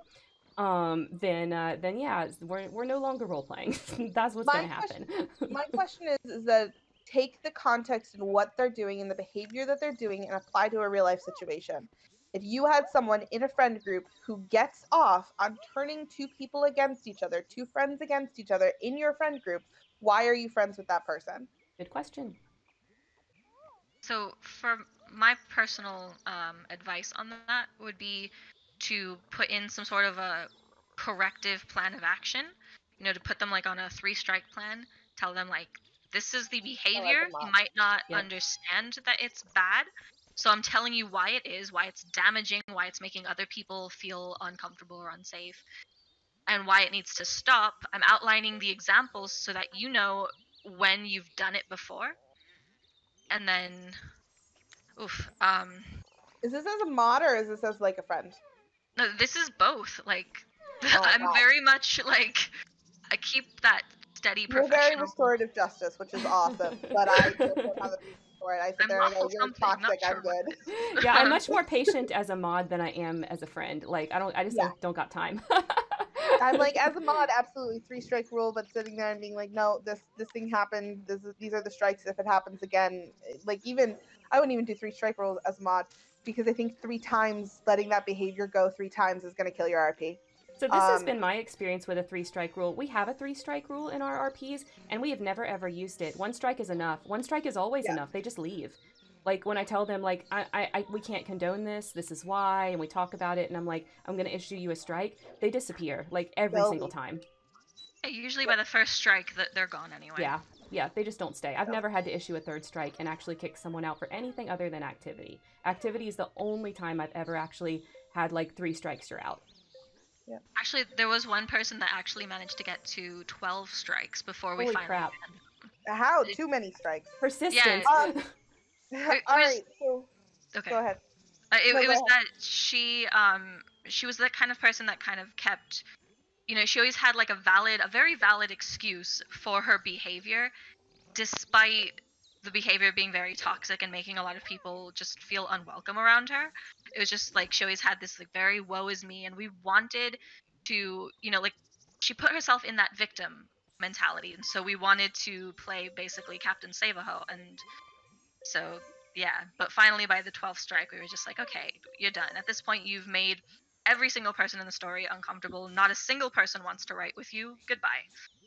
Then yeah, we're no longer role playing. That's what's going to happen. My question is that take the context and what they're doing and the behavior that they're doing and apply to a real life situation. If you had someone in a friend group who gets off on turning two people against each other, two friends against each other in your friend group, why are you friends with that person? Good question. So for my personal advice on that would be to put in some sort of a corrective plan of action, you know, to put them like on a 3-strike plan, tell them like, this is the behavior. You might not understand that it's bad. So I'm telling you why it is, why it's damaging, why it's making other people feel uncomfortable or unsafe, and why it needs to stop. I'm outlining the examples so that you know when you've done it before. And then, is this as a mod or is this as like a friend? No, this is both. Like, very much like, I keep that steady professional. You're very restorative justice, which is awesome, but I don't know how to be. I sit there and go, you're toxic, I'm good. Yeah, I'm much more patient as a mod than I am as a friend. Like, I just don't got time. I'm like, as a mod, absolutely 3-strike rule, but sitting there and being like, no, this thing happened. These are the strikes. If it happens again, like, even I wouldn't even do 3-strike rules as a mod because I think 3 times letting that behavior go 3 times is going to kill your RP. So this has been my experience with a 3-strike rule. We have a 3-strike rule in our RPs, and we have never, ever used it. 1 strike is enough. 1 strike is always enough. They just leave. Like, when I tell them, like, we can't condone this, this is why, and we talk about it, and I'm like, I'm going to issue you a strike, they disappear, like, every single time. Usually by the first strike, they're gone anyway. Yeah, yeah, they just don't stay. I've never had to issue a 3rd strike and actually kick someone out for anything other than activity. Activity is the only time I've ever actually had, like, 3 strikes, you're out. Yeah. Actually, there was one person that actually managed to get to 12 strikes before we finally... Holy crap. How? Too many strikes. Persistence. Yeah. All right, so go ahead. That she was the kind of person that kind of kept, you know, she always had like a very valid excuse for her behavior, despite the behavior being very toxic and making a lot of people just feel unwelcome around her. It was just like, she always had this like very woe is me, and we wanted to, you know, like, she put herself in that victim mentality, and so we wanted to play basically Captain Save-A-Ho, and so, yeah, but finally by the 12th strike, we were just like, okay, you're done. At this point, you've made every single person in the story uncomfortable. Not a single person wants to write with you. Goodbye.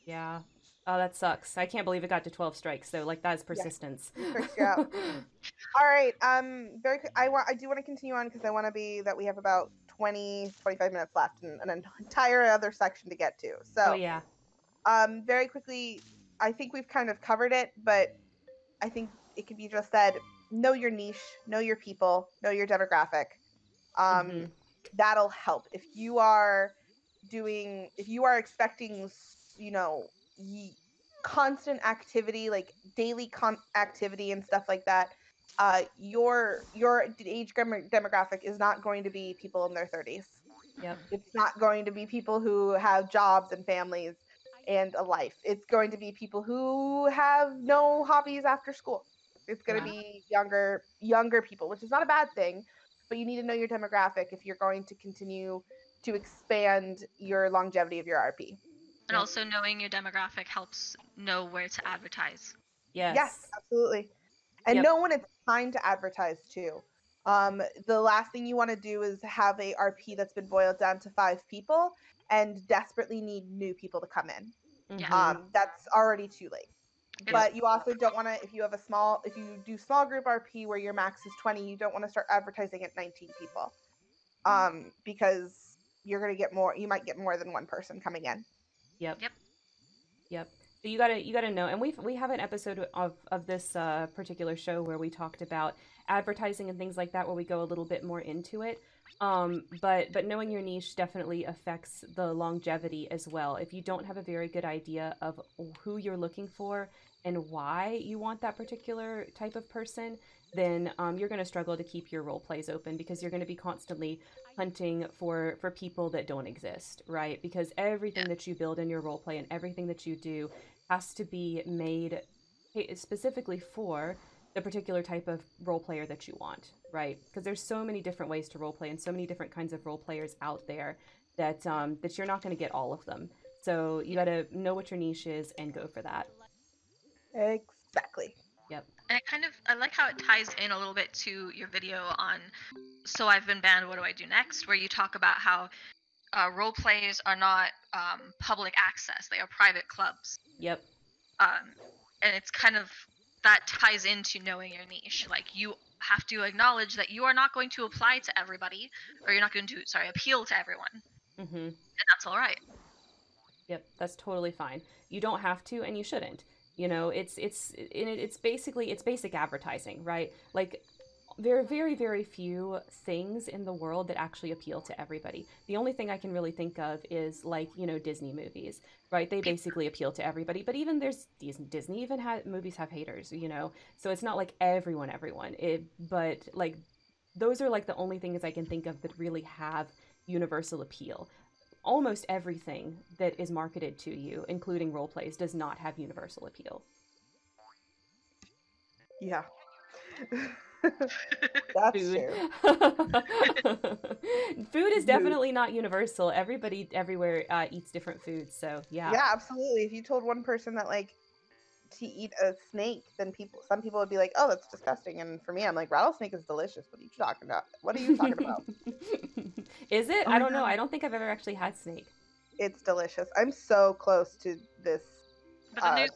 Yeah. Oh, that sucks. I can't believe it got to 12 strikes, though. Like, that is persistence. Yeah. All right. Very quick. I do want to continue on because I want to be that we have about 20, 25 minutes left and an entire other section to get to. So, oh, yeah. Very quickly, I think we've kind of covered it, but I think... it could be just said, know your niche, know your people, know your demographic. That'll help. If you are doing, if you are expecting, you know, constant activity, like daily activity and stuff like that, your age demographic is not going to be people in their 30s. Yep. It's not going to be people who have jobs and families and a life. It's going to be people who have no hobbies after school. It's going to be younger people, which is not a bad thing, but you need to know your demographic if you're going to continue to expand your longevity of your RP. And also knowing your demographic helps know where to advertise. Yes. Yes, absolutely. And know when it's time to advertise too. The last thing you want to do is have a RP that's been boiled down to 5 people and desperately need new people to come in. Mm-hmm. That's already too late. But you also don't want to, if you do small group RP where your max is 20, you don't want to start advertising at 19 people. Because you're going to get more, you might get more than one person coming in. Yep. Yep. Yep. So you gotta know, and we have an episode of this particular show where we talked about advertising and things like that, where we go a little bit more into it. But knowing your niche definitely affects the longevity as well. If you don't have a very good idea of who you're looking for and why you want that particular type of person, then you're going to struggle to keep your role plays open, because you're going to be constantly hunting for people that don't exist, right? Because everything that you build in your role play and everything that you do has to be made specifically for the particular type of role player that you want, right? Because there's so many different ways to role play and so many different kinds of role players out there that that you're not going to get all of them. So you got to know what your niche is and go for that. Exactly. Yep. And I like how it ties in a little bit to your video on So I've Been Banned, What Do I Do Next?, where you talk about how role plays are not public access. They are private clubs. Yep. And it's kind of, that ties into knowing your niche. Like, you have to acknowledge that you are not going to apply to everybody, or you're not going to, appeal to everyone. Mm-hmm. And that's all right. Yep, that's totally fine. You don't have to, and you shouldn't. You know, it's basic advertising, right? Like, there are very, very few things in the world that actually appeal to everybody. The only thing I can really think of is, like, you know, Disney movies, right? They basically appeal to everybody, but even Disney even has movies have haters, you know? So it's not like everyone, but like, those are like the only things I can think of that really have universal appeal. Almost everything that is marketed to you, including role plays, does not have universal appeal. Yeah. That's true. Food is definitely not universal. Everybody everywhere eats different foods, so yeah. Yeah, absolutely. If you told one person that, like, to eat a snake, then some people would be like, "Oh, that's disgusting." And for me, I'm like, rattlesnake is delicious. What are you talking about? Is it? Oh, I don't know. I don't think I've ever actually had snake. It's delicious. I'm so close to this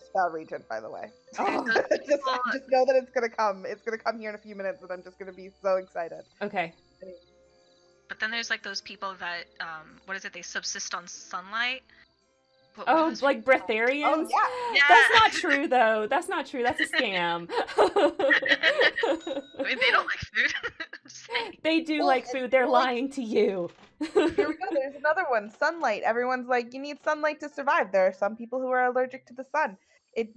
spell region, by the way. Oh. just know that it's going to come. It's going to come here in a few minutes, and I'm just going to be so excited. Okay. But then there's, like, those people that, what is it? They subsist on sunlight. What oh, like breatharians? Oh, yeah. Yeah. That's not true, though. That's not true. That's a scam. I mean, they don't like food. They do like food. They're lying to you. Here we go. There's another one. Sunlight. Everyone's like, you need sunlight to survive. There are some people who are allergic to the sun.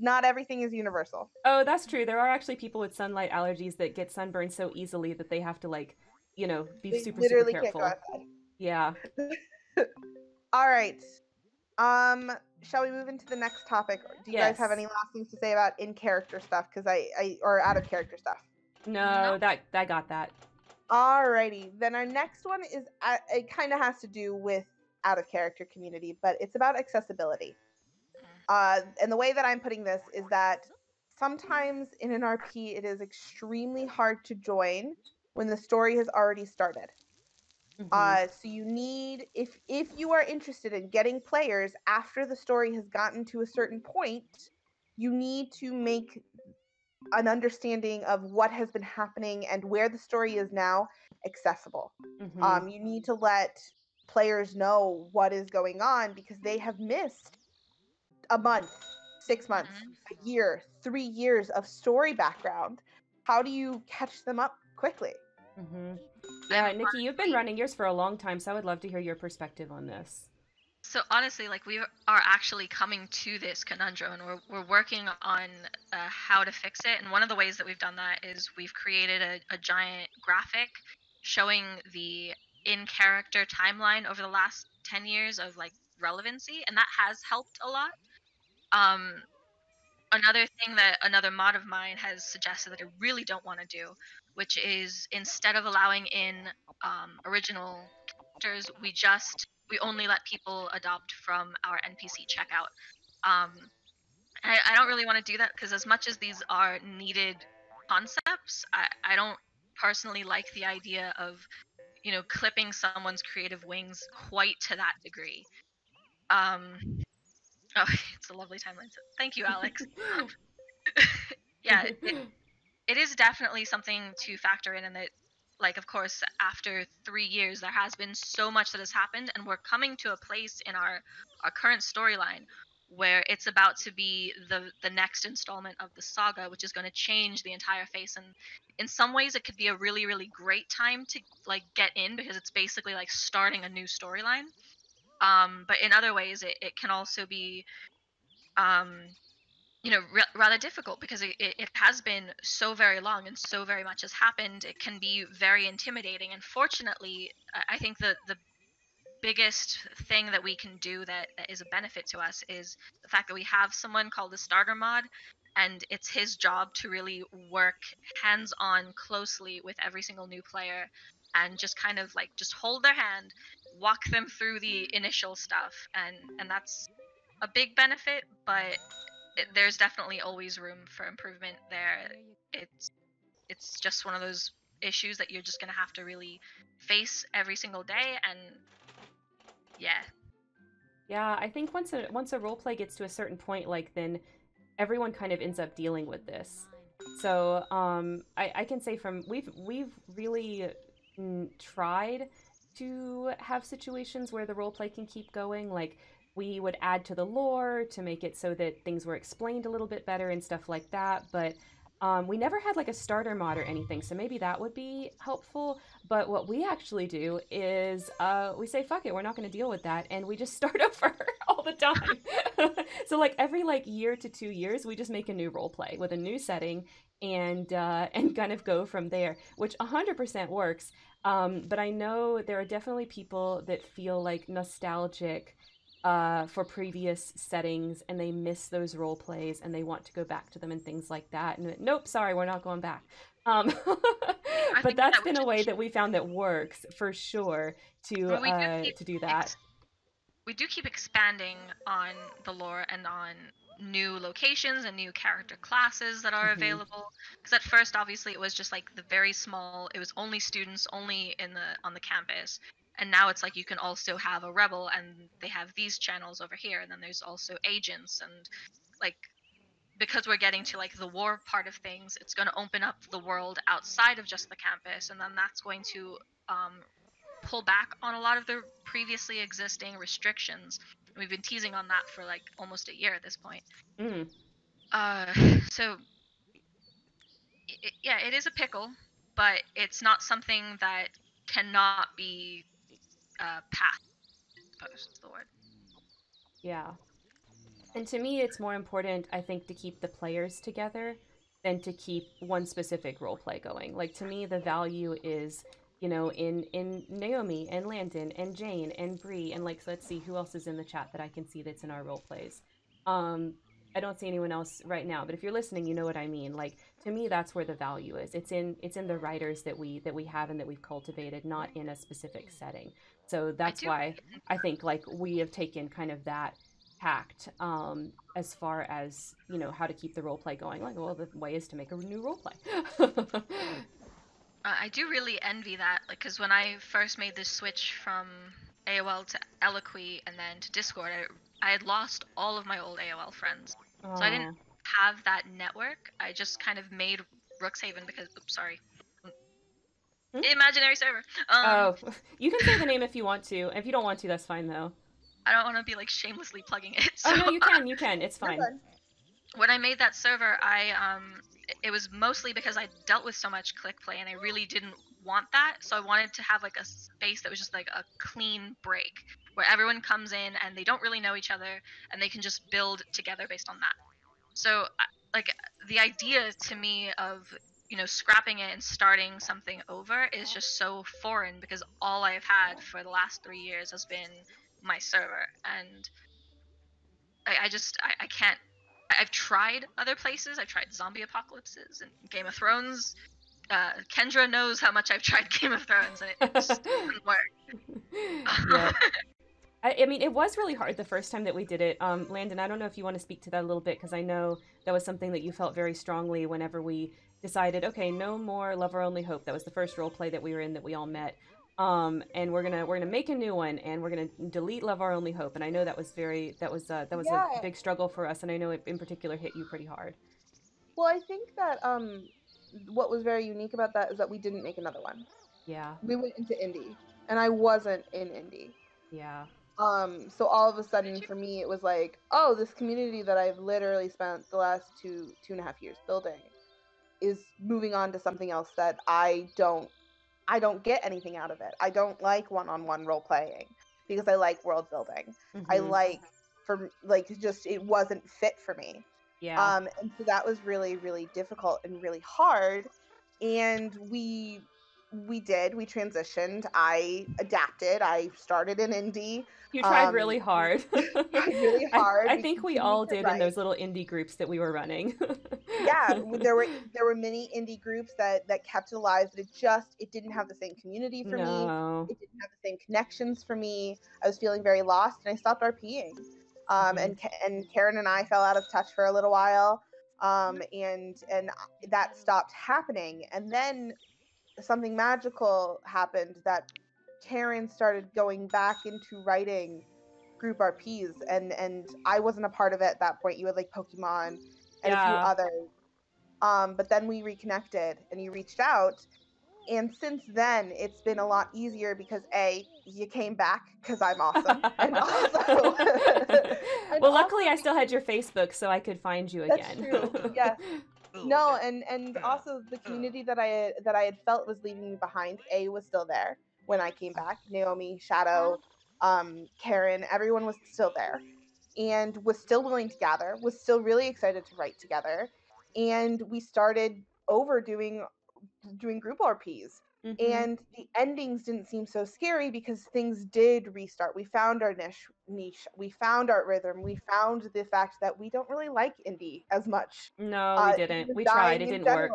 Not everything is universal. Oh, that's true. There are actually people with sunlight allergies that get sunburned so easily that they have to, like, you know, be super, super careful. Can't go outside. Yeah. All right. Shall we move into the next topic? Do you guys have any last things to say about in-character stuff? Because or out-of-character stuff? No, I got that. Alrighty, then our next one is, it kind of has to do with out-of-character community, but it's about accessibility. And the way that I'm putting this is that sometimes in an RP, it is extremely hard to join when the story has already started. Mm-hmm. So you need, if you are interested in getting players after the story has gotten to a certain point, you need to make an understanding of what has been happening and where the story is now accessible. Mm-hmm. You need to let players know what is going on because they have missed a month, 6 months, a year, 3 years of story background. How do you catch them up quickly? Mm-hmm. Yeah, Nikki, you've been running yours for a long time, so I would love to hear your perspective on this. So honestly, like, we are actually coming to this conundrum, and we're working on how to fix it. And one of the ways that we've done that is we've created a giant graphic showing the in-character timeline over the last 10 years of, like, relevancy, and that has helped a lot. Another thing that another mod of mine has suggested that I really don't want to do, which is instead of allowing in original characters, we only let people adopt from our NPC checkout. I don't really want to do that because as much as these are needed concepts, I don't personally like the idea of, you know, clipping someone's creative wings quite to that degree. Oh, it's a lovely timeline. Thank you, Alex. Yeah, it is definitely something to factor in, and that, like, of course, after 3 years, there has been so much that has happened, and we're coming to a place in our current storyline where it's about to be the next installment of the saga, which is going to change the entire face. And in some ways, it could be a really, really great time to, like, get in because it's basically like starting a new storyline. But in other ways, it can also be, you know, rather difficult because it has been so very long and so very much has happened. It can be very intimidating. And fortunately, I think the biggest thing that we can do that is a benefit to us is the fact that we have someone called the starter mod, and it's his job to really work hands-on closely with every single new player and just kind of, like, just hold their hand, walk them through the initial stuff, and that's a big benefit, but there's definitely always room for improvement there. It's just one of those issues that you're just gonna have to really face every single day, and yeah, I think once a roleplay gets to a certain point, like, then everyone kind of ends up dealing with this. So I can say from we've really tried to have situations where the roleplay can keep going. Like, we would add to the lore to make it so that things were explained a little bit better and stuff like that, but we never had, like, a starter mod or anything, so maybe that would be helpful. But what we actually do is we say, fuck it, we're not going to deal with that, and we just start over all the time. So, like, every, like, year to 2 years, we just make a new roleplay with a new setting and kind of go from there, which 100% works. But I know there are definitely people that feel, like, nostalgic for previous settings, and they miss those role plays and they want to go back to them and things like that. And nope, sorry, we're not going back. But that's been a way that we found that works for sure to do that. We do keep expanding on the lore and on new locations and new character classes that are available, because at first obviously it was just, like, it was only students, only on the campus, And now it's like you can also have a rebel, and they have these channels over here, and then there's also agents, and like, because we're getting to like the war part of things, it's going to open up the world outside of just the campus, and then that's going to pull back on a lot of the previously existing restrictions. We've been teasing on that for like almost a year at this point. Mm. So, yeah, it is a pickle, but it's not something that cannot be passed. I suppose is the word. Yeah. And to me, it's more important, I think, to keep the players together than to keep one specific role play going. Like, to me, the value is, you know, in Naomi and Landyn and Jane and Bree and, like, so let's see who else is in the chat that I can see that's in our role plays. I don't see anyone else right now, but if you're listening, you know what I mean. Like, to me, that's where the value is. It's in the writers that we have and that we've cultivated, not in a specific setting. So that's why I think, like, we have taken kind of that tact as far as, you know, how to keep the role play going. Like, well, the way is to make a new role play. I do really envy that, like, because when I first made this switch from AOL to Eloquy and then to Discord, I had lost all of my old AOL friends. Aww. So I didn't have that network. I just kind of made Rookshaven because, oops, sorry. Hmm? Imaginary server. You can say the name if you want to. If you don't want to, that's fine, though. I don't want to be, like, shamelessly plugging it. So. Oh, no, you can. It's fine. When I made that server, it was mostly because I dealt with so much click play, and I really didn't want that, so I wanted to have, like, a space that was just, like, a clean break, where everyone comes in, and they don't really know each other, and they can just build together based on that. So, like, the idea to me of, you know, scrapping it and starting something over is just so foreign, because all I've had for the last 3 years has been my server, and I just can't. I've tried other places. I've tried zombie apocalypses and Game of Thrones. Kendra knows how much I've tried Game of Thrones, and it just didn't work. Yeah. I mean, it was really hard the first time that we did it. Landyn, I don't know if you want to speak to that a little bit, because I know that was something that you felt very strongly whenever we decided, okay, no more Love Our Only Hope. That was the first role play that we were in that we all met. And we're gonna make a new one, and we're gonna delete Love Our Only Hope. And I know that was a big struggle for us, and I know it in particular hit you pretty hard. Well, I think that what was very unique about that is that we didn't make another one. Yeah. We went into indie, and I wasn't in indie. Yeah. So all of a sudden for me it was like, oh, this community that I've literally spent the last two and a half years building is moving on to something else that I don't get anything out of it. I don't like one-on-one role-playing because I like world-building. Mm-hmm. I like, it wasn't fit for me. Yeah. And so that was really, really difficult and really hard. And we transitioned. I adapted. I started in indie. You tried really hard. I think we all did in those little indie groups that we were running. Yeah, there were many indie groups that kept it alive, but it didn't have the same community for me. It didn't have the same connections for me. I was feeling very lost, and I stopped RPing. And Karen and I fell out of touch for a little while, and that stopped happening. And then something magical happened that Karen started going back into writing group RPs, and I wasn't a part of it at that point. You had like Pokemon and a few others. But then we reconnected and you reached out. And since then, it's been a lot easier because A, you came back because I'm awesome. And also, luckily I still had your Facebook, so I could find you again. That's true. Yes. No, and also the community that I had felt was leaving me behind, A, was still there when I came back. Naomi, Shadow, Karen, everyone was still there and was still willing to gather, was still really excited to write together. And we started doing group RPs. Mm-hmm. And the endings didn't seem so scary because things did restart. We found our niche. We found our rhythm. We found the fact that we don't really like indie as much. No, we didn't. We tried. It didn't work.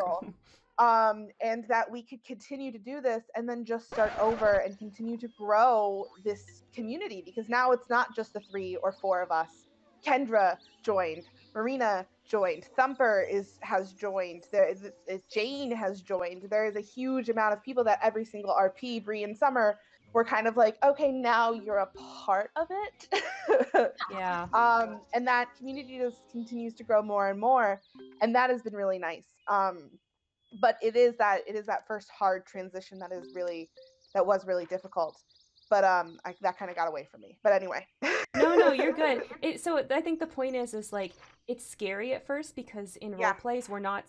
And that we could continue to do this and then just start over and continue to grow this community, because now it's not just the 3 or 4 of us. Kendra joined. Marina joined. Thumper has joined. Jane has joined. There is a huge amount of people that every single RP, Bree and Summer, we're kind of like, okay, now you're a part of it. Yeah. And that community just continues to grow more and more, and that has been really nice. But it is that first hard transition that was really difficult. But that kind of got away from me. But anyway. No, you're good. So I think the point is like, it's scary at first because in role plays we're not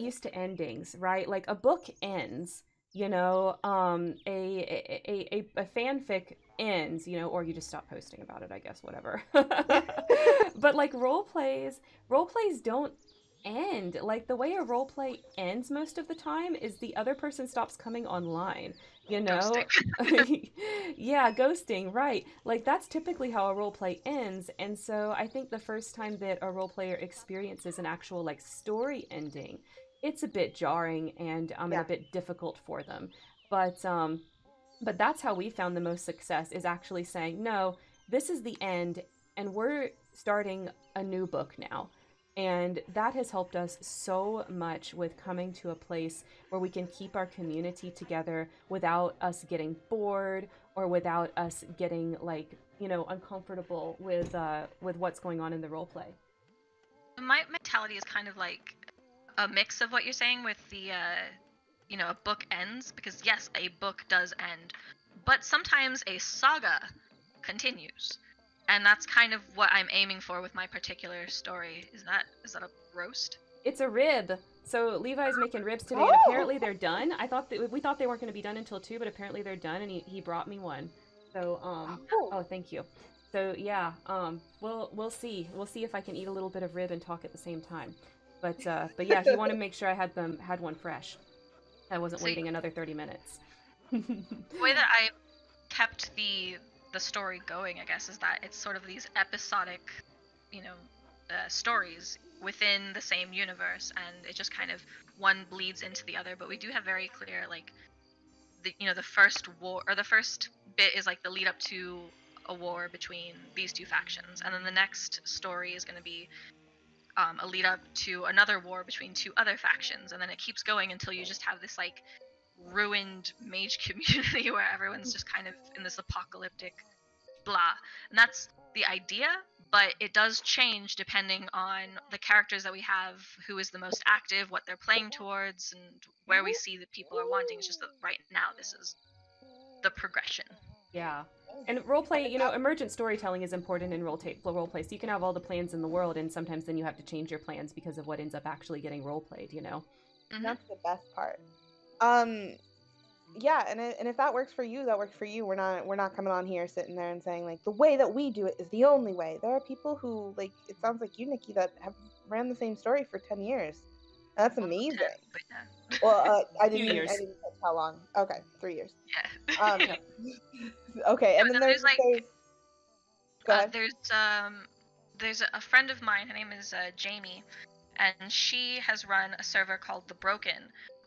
used to endings, right? Like a book ends, you know, a fanfic ends, you know, or you just stop posting about it, I guess, whatever. But like role plays don't end. Like the way a role play ends most of the time is the other person stops coming online, you know. Yeah, ghosting, right? Like that's typically how a role play ends. And so I think the first time that a role player experiences an actual like story ending, it's a bit jarring and a bit difficult for them. But that's how we found the most success, is actually saying, no, this is the end and we're starting a new book now. And that has helped us so much with coming to a place where we can keep our community together without us getting bored or without us getting, like, you know, uncomfortable with what's going on in the role play. My mentality is kind of like a mix of what you're saying with the, you know, a book ends, because yes, a book does end, but sometimes a saga continues. And that's kind of what I'm aiming for with my particular story. Is that a roast? It's a rib. So Levi's making ribs today, and apparently they're done. We thought they weren't going to be done until 2, but apparently they're done, and he brought me one. So thank you. So yeah, we'll see. We'll see if I can eat a little bit of rib and talk at the same time. But yeah, he wanted to make sure I had one fresh. I wasn't waiting another 30 minutes. The way that I kept the story going, I guess, is that it's sort of these episodic, you know, stories within the same universe, and it just kind of one bleeds into the other. But we do have very clear, like, the first war, or the first bit is like the lead up to a war between these two factions, and then the next story is going to be a lead up to another war between two other factions, and then it keeps going until you just have this like ruined mage community where everyone's just kind of in this apocalyptic blah. And that's the idea, but it does change depending on the characters that we have, who is the most active, what they're playing towards, and where we see that people are wanting. It's just that right now this is the progression. Yeah. And roleplay, you know, emergent storytelling is important in roleplay, so you can have all the plans in the world, and sometimes then you have to change your plans because of what ends up actually getting roleplayed, you know? Mm-hmm. That's the best part. Yeah, and if that works for you, that works for you. We're not coming on here sitting there and saying like the way that we do it is the only way. There are people who, like, it sounds like you, Nikki, that have ran the same story for 10 years. That's amazing. Well, I didn't. I didn't catch how long. Okay, 3 years. Yeah. Okay, and then there's like, there's a friend of mine. Her name is Jamie, and she has run a server called The Broken,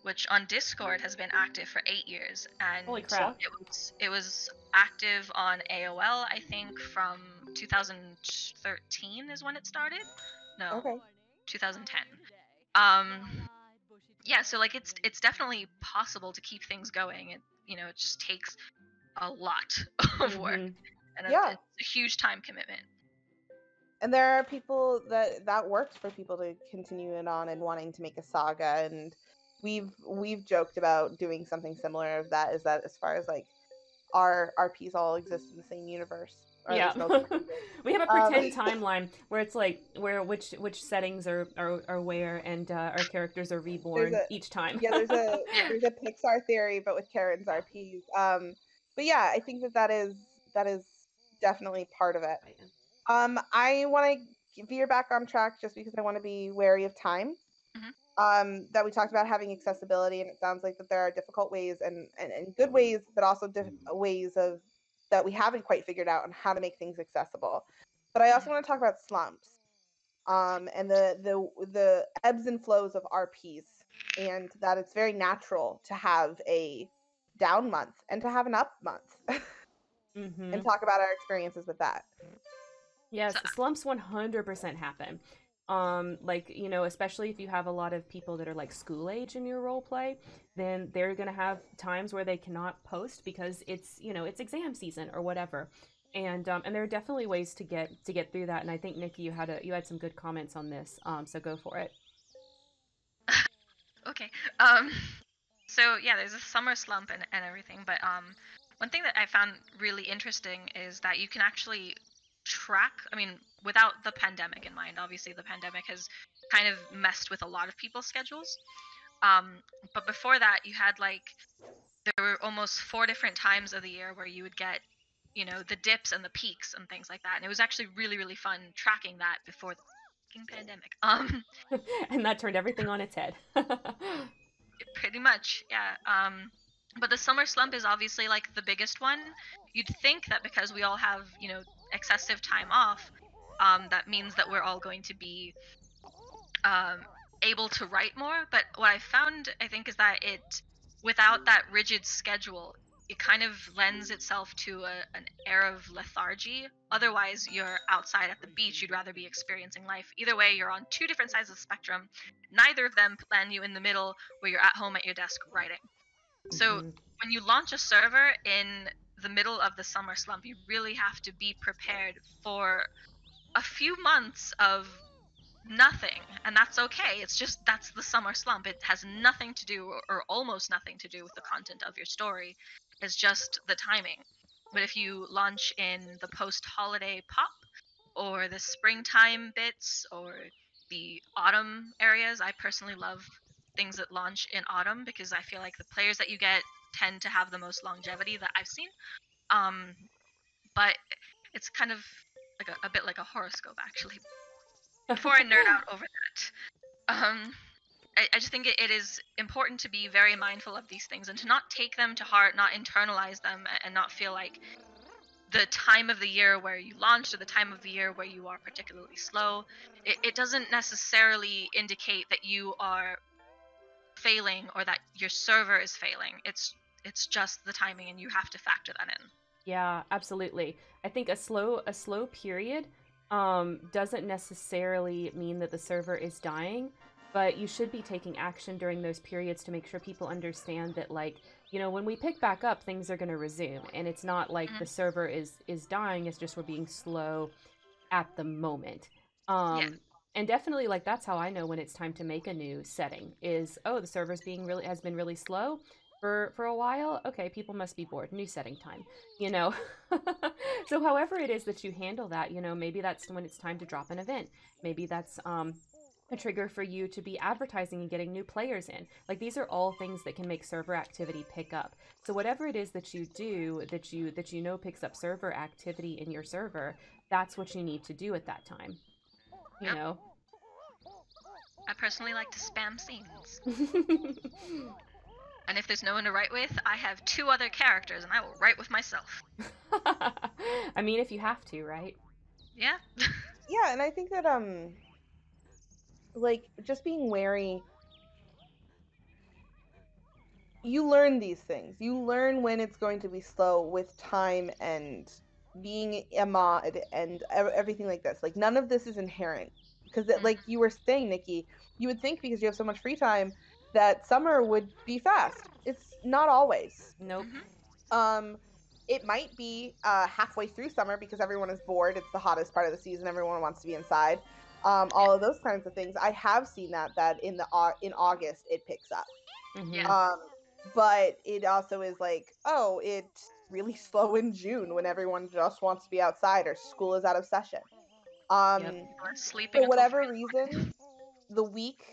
which on Discord has been active for 8 years, and holy crap. It was active on AOL, I think, from 2013 is when it started. No, okay. 2010. Yeah, so like it's definitely possible to keep things going. It, you know, it just takes a lot of work, mm-hmm. and yeah. It's a huge time commitment. And there are people that works for people to continue it on and wanting to make a saga, and we've joked about doing something similar of that, is that as far as like our RPs all exist in the same universe. Yeah. We have a pretend timeline where it's like which settings are where, and our characters are reborn each time. Yeah, there's a Pixar theory, but with Karen's RPs. But yeah, I think that is definitely part of it. I want to veer back on track just because I want to be wary of time. Mm-hmm. That we talked about having accessibility, and it sounds like that there are difficult ways and good ways, but also ways of that we haven't quite figured out on how to make things accessible. But I also want to talk about slumps, and the ebbs and flows of RPs, and that it's very natural to have a down month and to have an up month. Mm-hmm. And talk about our experiences with that. Yes, slumps 100% happen. Like, you know, especially if you have a lot of people that are like school age in your role play, then they're going to have times where they cannot post because it's, you know, it's exam season or whatever. And there are definitely ways to get through that. And I think, Nikki, you had some good comments on this. So go for it. Okay. So yeah, there's a summer slump and everything, but one thing that I found really interesting is that you can actually track, I mean, without the pandemic in mind, obviously the pandemic has kind of messed with a lot of people's schedules. But before that, you had like, there were almost 4 different times of the year where you would get, you know, the dips and the peaks and things like that. And it was actually really, really fun tracking that before the pandemic. And that turned everything on its head. Pretty much, yeah. But the summer slump is obviously like the biggest one. You'd think that because we all have, you know, excessive time off, that means that we're all going to be able to write more. But what I found, I think, is that without that rigid schedule, it kind of lends itself to an air of lethargy. Otherwise, you're outside at the beach. You'd rather be experiencing life. Either way, you're on 2 different sides of the spectrum. Neither of them land you in the middle where you're at home at your desk writing. So when you launch a server in the middle of the summer slump, you really have to be prepared for a few months of nothing. And that's okay. It's just, that's the summer slump. It has nothing to do, or almost nothing to do, with the content of your story. It's just the timing. But if you launch in the post-holiday pop, or the springtime bits, or the autumn areas, I personally love things that launch in autumn because I feel like the players that you get tend to have the most longevity that I've seen. But it's kind of like a bit like a horoscope, actually. Before I nerd out over that, I just think it is important to be very mindful of these things and to not take them to heart, not internalize them, and not feel like the time of the year where you launched or the time of the year where you are particularly slow, it doesn't necessarily indicate that you are failing or that your server is failing. It's just the timing, and you have to factor that in. Yeah, absolutely. I think a slow period doesn't necessarily mean that the server is dying, but you should be taking action during those periods to make sure people understand that, like, you know, when we pick back up, things are going to resume, and it's not like the server is dying. It's just we're being slow at the moment. Yeah. And definitely, like, that's how I know when it's time to make a new setting is, oh, the server's has been really slow for a while. Okay, people must be bored. New setting time, you know. So however it is that you handle that, you know, maybe that's when it's time to drop an event. Maybe that's a trigger for you to be advertising and getting new players in. Like, these are all things that can make server activity pick up. So whatever it is that you do that you know picks up server activity in your server, that's what you need to do at that time. You know, I personally like to spam scenes. And if there's no one to write with, I have 2 other characters, and I will write with myself. I mean, if you have to, right? Yeah. Yeah, and I think that like, just being wary. You learn these things. You learn when it's going to be slow with time and being a mod and everything like this. Like, none of this is inherent, because like you were saying, Nikki, you would think because you have so much free time that summer would be fast. It's not always. Nope. It might be halfway through summer because everyone is bored. It's the hottest part of the season. Everyone wants to be inside. All of those kinds of things. I have seen that in August it picks up. Yeah. But it also is like, oh, it's really slow in June when everyone just wants to be outside or school is out of session. Sleeping for whatever reason, the week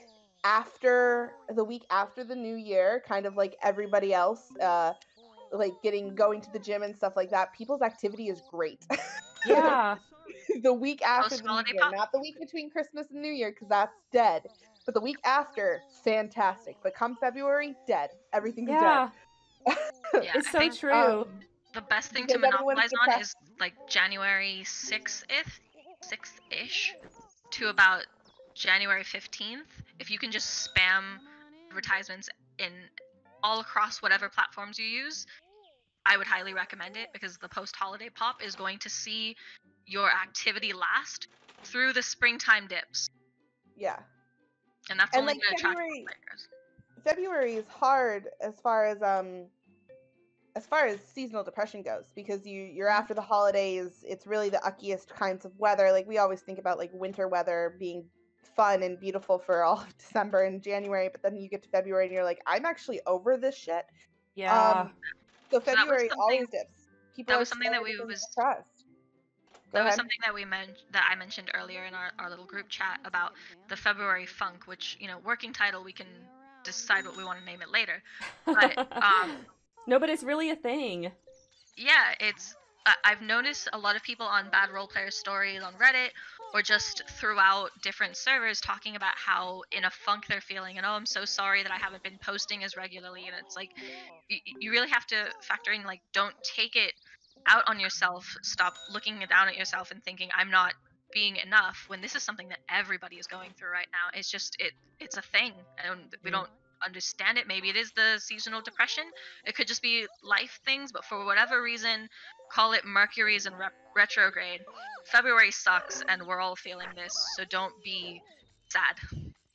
after the new year, kind of like everybody else, like going to the gym and stuff like that, people's activity is great. Yeah. The week after the new year, not the week between Christmas and New Year, because that's dead. But the week after, fantastic. But come February, dead. Everything's dead. Yeah, it's so true. The best thing to monopolize on is like January 6th-ish to about January 15th. If you can just spam advertisements in all across whatever platforms you use, I would highly recommend it, because the post-holiday pop is going to see your activity last through the springtime dips. Yeah. And that's only going to attract players. February is hard as far as seasonal depression goes, because you're after the holidays. It's really the uckiest kinds of weather. Like, we always think about, like, winter weather being fun and beautiful for all of December and January, but then you get to February and you're like, I'm actually over this shit. Yeah. So February always dips. People that I mentioned earlier in our little group chat about the February funk, which, you know, working title, we can decide what we want to name it later. But no, but it's really a thing. Yeah, it's I've noticed a lot of people on Bad Role Player Stories on Reddit or just throughout different servers talking about how in a funk they're feeling, and oh, I'm so sorry that I haven't been posting as regularly. And it's like, you really have to factor in, like, don't take it out on yourself. Stop looking down at yourself and thinking I'm not being enough, when this is something that everybody is going through right now. It's just it's a thing, and we don't understand it. Maybe it is the seasonal depression, it could just be life things, but for whatever reason, call it Mercury's in retrograde, February sucks and we're all feeling this, so don't be sad.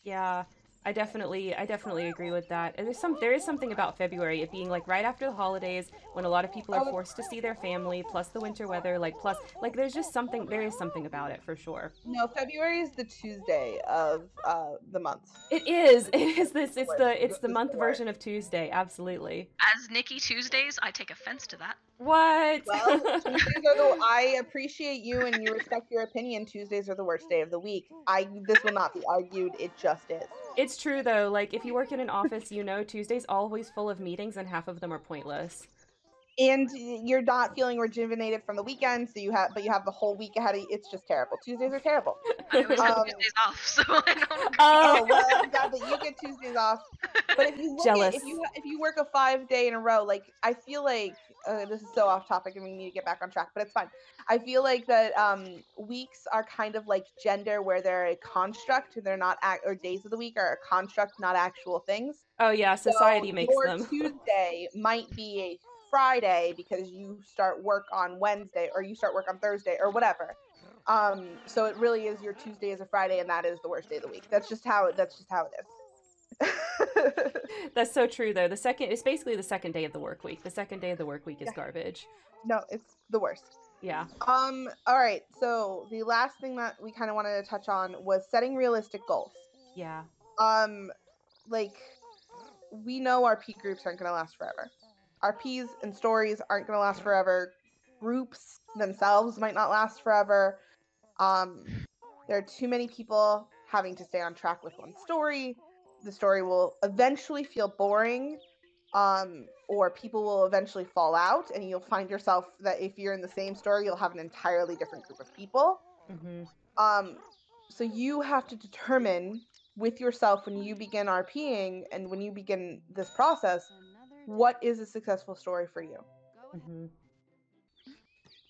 Yeah, I definitely agree with that. And there is something about February, it being like right after the holidays when a lot of people are forced to see their family, plus the winter weather, plus there's just something, there is something about it for sure. No, February is the Tuesday of the month. It's the month version of Tuesday, absolutely. As Nikki Tuesdays, I take offense to that. What? Well, Tuesdays are I appreciate you and you respect your opinion. Tuesdays are the worst day of the week. This will not be argued. It just is. It's true though. Like, if you work in an office, you know Tuesday's always full of meetings and half of them are pointless. And you're not feeling rejuvenated from the weekend, but you have the whole week ahead of you. It's just terrible. Tuesdays are terrible. I always have Tuesdays off, so I don't. Oh, well, I'm glad that you get Tuesdays off. But if you look if you work a 5 day in a row, like, I feel like this is so off topic, and we need to get back on track, but it's fine. I feel like that weeks are kind of like gender, where they're a construct, and they're not or days of the week are a construct, not actual things. Oh yeah, society makes them. Tuesday might be a Friday because you start work on Wednesday or you start work on Thursday or whatever. So it really is your Tuesday is a Friday, and that is the worst day of the week. That's just how it is. That's so true though. It's basically the second day of the work week. The second day of the work week is garbage. No, it's the worst. Yeah. All right. So the last thing that we kind of wanted to touch on was setting realistic goals. Yeah. Like, we know our P groups aren't going to last forever. RPs and stories aren't going to last forever. Groups themselves might not last forever. There are too many people having to stay on track with one story. The story will eventually feel boring, or people will eventually fall out, and you'll find yourself that if you're in the same story, you'll have an entirely different group of people. Mm-hmm. So you have to determine with yourself when you begin RPing and when you begin this process, what is a successful story for you? Mm-hmm.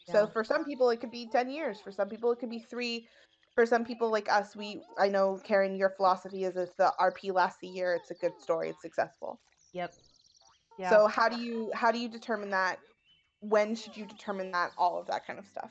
Yeah. So for some people, it could be 10 years. For some people, it could be 3. For some people like us, I know, Karen, your philosophy is if the RP lasts a year, it's a good story, it's successful. Yep. Yeah. So how do you determine that? When should you determine that? All of that kind of stuff.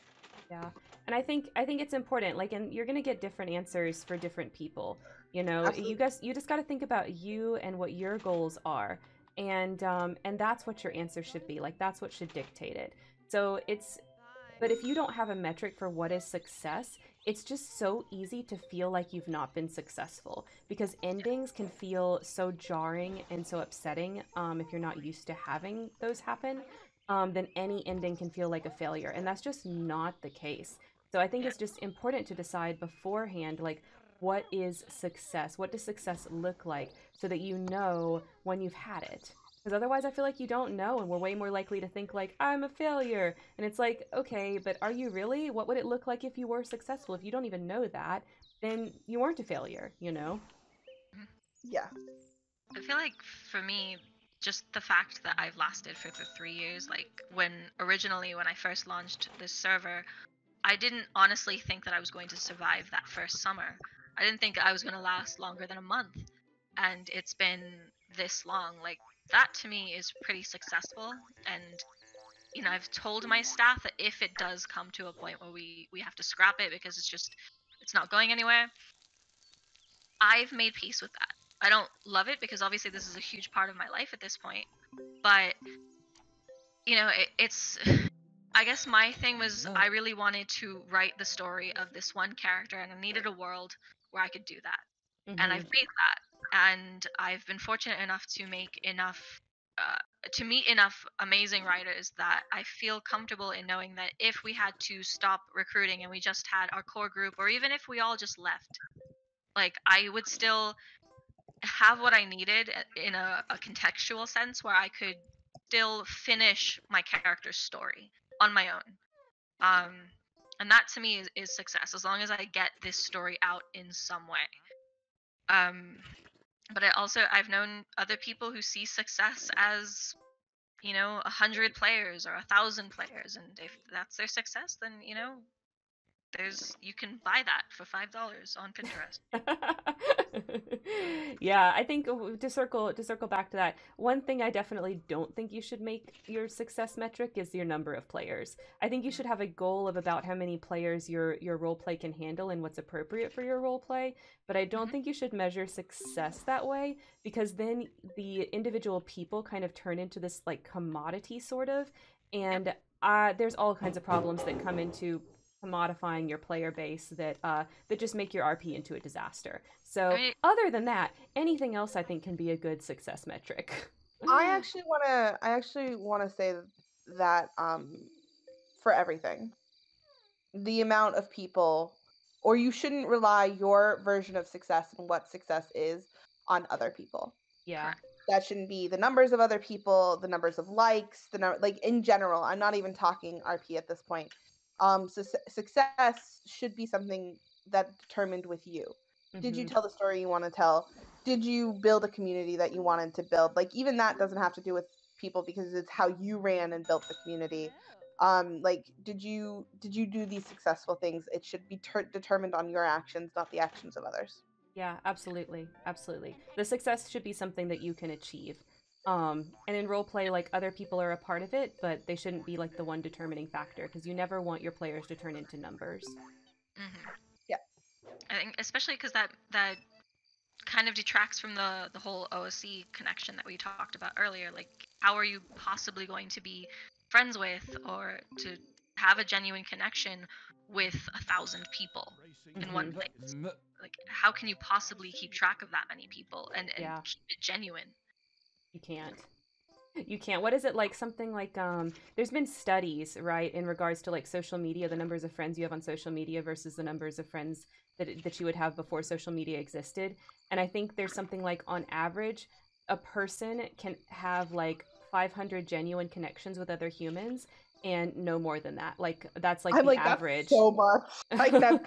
Yeah. And I think it's important, like, and you're going to get different answers for different people. You know, absolutely. you just got to think about you and what your goals are. And that's what your answer should be. Like, that's what should dictate it. But if you don't have a metric for what is success, it's just so easy to feel like you've not been successful, because endings can feel so jarring and so upsetting. If you're not used to having those happen, then any ending can feel like a failure, and that's just not the case. So I think it's just important to decide beforehand, like, what is success? What does success look like, so that you know when you've had it? Because otherwise I feel like you don't know, and we're way more likely to think like, I'm a failure. And it's like, okay, but are you really? What would it look like if you were successful? If you don't even know that, then you weren't a failure, you know? Yeah. I feel like for me, just the fact that I've lasted for the 3 years, like, when I first launched this server, I didn't honestly think that I was going to survive that first summer. I didn't think I was going to last longer than a month, and it's been this long. Like, that to me is pretty successful, and, you know, I've told my staff that if it does come to a point where we have to scrap it because it's not going anywhere, I've made peace with that. I don't love it because obviously this is a huge part of my life at this point, but you know, it's I guess my thing was I really wanted to write the story of this one character, and I needed a world where I could do that. Mm-hmm. And I've made that, and I've been fortunate enough to make enough to meet enough amazing writers that I feel comfortable in knowing that if we had to stop recruiting and we just had our core group, or even if we all just left, like I would still have what I needed in a contextual sense where I could still finish my character's story on my own. And that to me is success, as long as I get this story out in some way. But I've known other people who see success as, you know, 100 players or 1,000 players, and if that's their success, then, you know, you can buy that for $5 on Pinterest. Yeah, I think to circle back to that, one thing I definitely don't think you should make your success metric is your number of players. I think you should have a goal of about how many players your role play can handle and what's appropriate for your role play, but I don't think you should measure success that way, because then the individual people kind of turn into this like commodity sort of, and there's all kinds of problems that come into modifying your player base that just make your RP into a disaster. So I mean, other than that, anything else I think can be a good success metric. I actually want to say that for everything, the amount of people, or you shouldn't rely your version of success and what success is on other people. Yeah. That shouldn't be the numbers of other people, the numbers of likes, like in general. I'm not even talking RP at this point. So success should be something that determined with you. Mm-hmm. Did you tell the story you want to tell? Did you build a community that you wanted to build? Like, even that doesn't have to do with people, because it's how you ran and built the community. Like, did you do these successful things? It should be determined on your actions, not the actions of others. Yeah, absolutely. Absolutely. The success should be something that you can achieve. And in roleplay, like, other people are a part of it, but they shouldn't be like the one determining factor, because you never want your players to turn into numbers. Mm-hmm. Yeah, I think especially because that kind of detracts from the whole OSC connection that we talked about earlier. Like, how are you possibly going to be friends with or to have a genuine connection with 1,000 people in one place? Like, how can you possibly keep track of that many people and keep it genuine? You can't. What is it like? Something like, there's been studies, right, in regards to like social media, the numbers of friends you have on social media versus the numbers of friends that you would have before social media existed. And I think there's something like, on average, a person can have like 500 genuine connections with other humans, and no more than that. Like, that's like the average. That's so much. Like, that's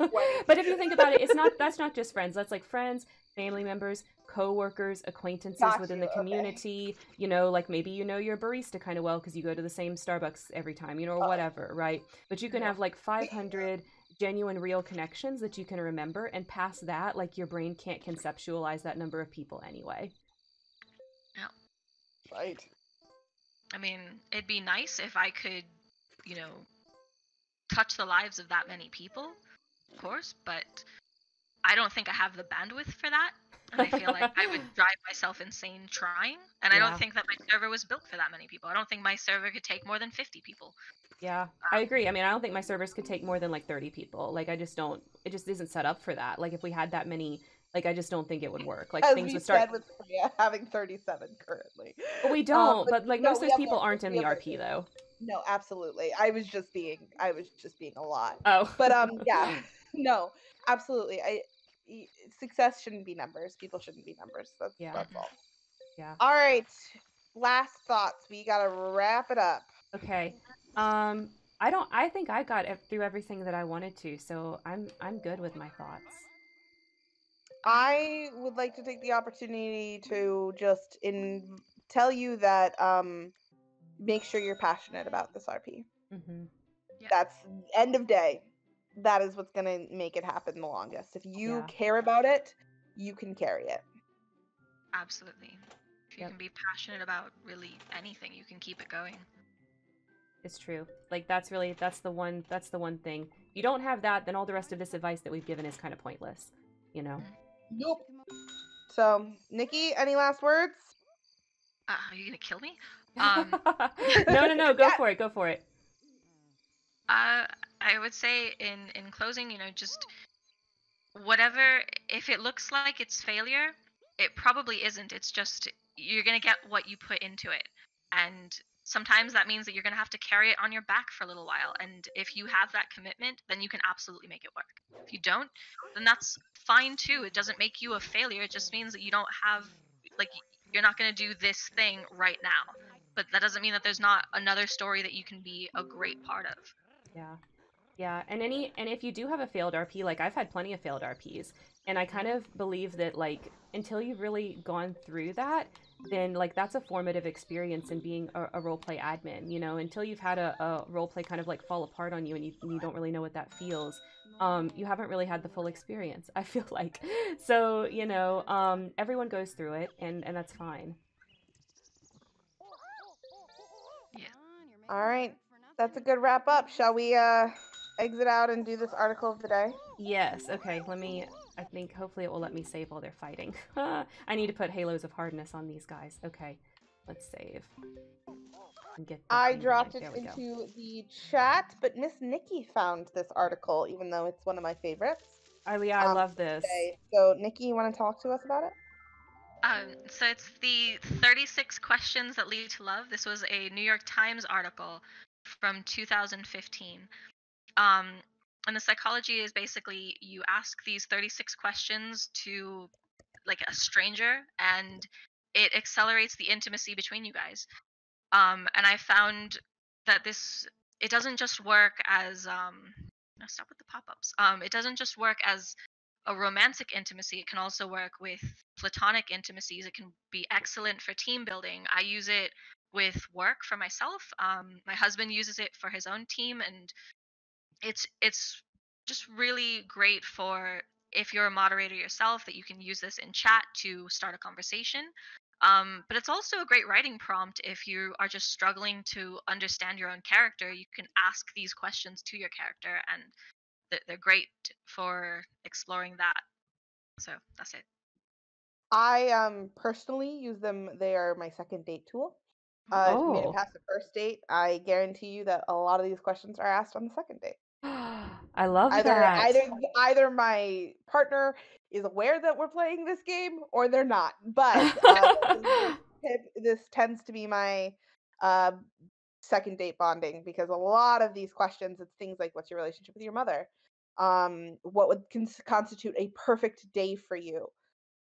but if you think about it, that's not just friends. That's like friends, family members, co-workers, acquaintances within the community, okay. You know, like, maybe you know your barista kind of well because you go to the same Starbucks every time, you know, or whatever, right? But you can have like 500 genuine, real connections that you can remember, and past that, like, your brain can't conceptualize that number of people anyway. Yeah. Right. I mean, it'd be nice if I could, you know, touch the lives of that many people, of course, but I don't think I have the bandwidth for that. And I feel like I would drive myself insane trying. And I don't think that my server was built for that many people. I don't think my server could take more than 50 people. Yeah, I agree. I mean, I don't think my servers could take more than like 30 people. Like, it just isn't set up for that. Like, if we had that many, like, I just don't think it would work. Like, things would start. As we said with Priya, having 37 currently. But we don't, but like, most of those people aren't in the RP though. No, absolutely. I was just being a lot. Oh. But yeah, no, absolutely. Success shouldn't be numbers. People shouldn't be numbers. That's all. Yeah. All right. Last thoughts. We gotta wrap it up. Okay. I think I got through everything that I wanted to, so I'm good with my thoughts. I would like to take the opportunity to just tell you that make sure you're passionate about this RP. Mm-hmm. Yeah. That's end of day. That is what's going to make it happen the longest. If you care about it, you can carry it. Absolutely. If you can be passionate about really anything, you can keep it going. It's true. Like, that's the one thing. If you don't have that, then all the rest of this advice that we've given is kind of pointless, you know? Nope. So, Nikki, any last words? Are you gonna kill me? No. Go for it. I would say in closing, you know, just whatever. If it looks like it's failure, it probably isn't. It's just you're gonna get what you put into it, and sometimes that means that you're gonna have to carry it on your back for a little while. And if you have that commitment, then you can absolutely make it work. If you don't, then that's fine too. It doesn't make you a failure. It just means that you don't have, like, you're not gonna do this thing right now. But that doesn't mean that there's not another story that you can be a great part of. Yeah. And if you do have a failed RP, like I've had plenty of failed RPs, and I kind of believe that, like, until you've really gone through that, then, like, that's a formative experience in being a roleplay admin, you know, until you've had a roleplay kind of like fall apart on you and you don't really know what that feels. You haven't really had the full experience, I feel like. So, you know, everyone goes through it, and that's fine. All right, that's a good wrap up. Shall we exit out and do this article of the day? Yes, okay, I think hopefully it will let me save while they're fighting. I need to put halos of hardness on these guys. Okay, let's save. And get I dropped it into the chat, but Miss Nikki found this article, even though it's one of my favorites. Oh yeah, I love this. Today. So Nikki, you want to talk to us about it? So it's the 36 Questions That Lead to Love. This was a New York Times article from 2015. And the psychology is basically you ask these 36 questions to, like, a stranger, and it accelerates the intimacy between you guys. And I found that it doesn't just work as, stop with the pop-ups. It doesn't just work as a romantic intimacy, it can also work with platonic intimacies. It can be excellent for team building. I use it with work for myself. My husband uses it for his own team, and it's just really great for if you're a moderator yourself, that you can use this in chat to start a conversation. But it's also a great writing prompt if you are just struggling to understand your own character. You can ask these questions to your character, and they're great for exploring that. So that's it. I personally use them. They are my second date tool. If you made it past the first date, I guarantee you that a lot of these questions are asked on the second date. I love that. Either my partner is aware that we're playing this game or they're not. But this tends to be my second date bonding, because a lot of these questions, it's things like, what's your relationship with your mother? What would constitute a perfect day for you?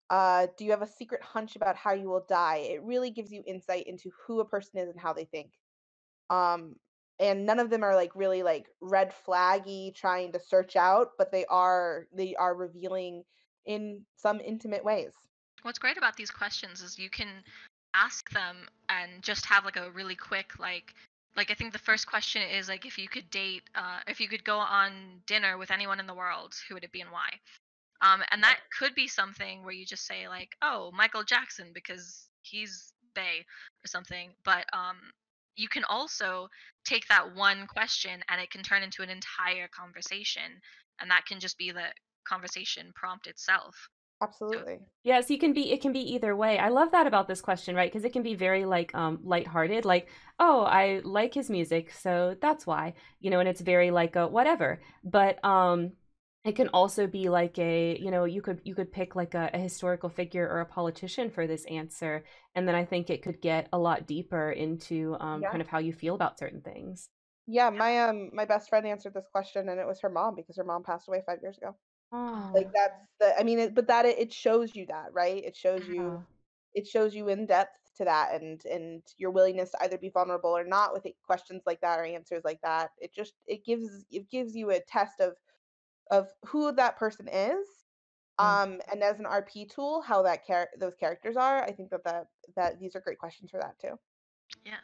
Do you have a secret hunch about how you will die? It really gives you insight into who a person is and how they think. And none of them are like really like red flaggy trying to search out, but they are revealing in some intimate ways. What's great about these questions is you can ask them and just have like a really quick like I think the first question is like, if you could go on dinner with anyone in the world, who would it be and why? And that could be something where you just say like, oh, Michael Jackson, because he's bae or something. But you can also take that one question and it can turn into an entire conversation, and that can just be the conversation prompt itself. Absolutely. Yes, it can be either way. I love that about this question, right? Because it can be very like lighthearted, like, oh, I like his music, so that's why, you know, and it's very like a whatever. But it can also be like a, you know, you could pick like a historical figure or a politician for this answer, and then I think it could get a lot deeper into kind of how you feel about certain things. Yeah, my best friend answered this question, and it was her mom, because her mom passed away 5 years ago. Oh. Like it shows you that, right? It shows you in depth to that, and your willingness to either be vulnerable or not with questions like that or answers like that. It gives you a test of who that person is, and as an RP tool, how that those characters are. I think that these are great questions for that too. Yes.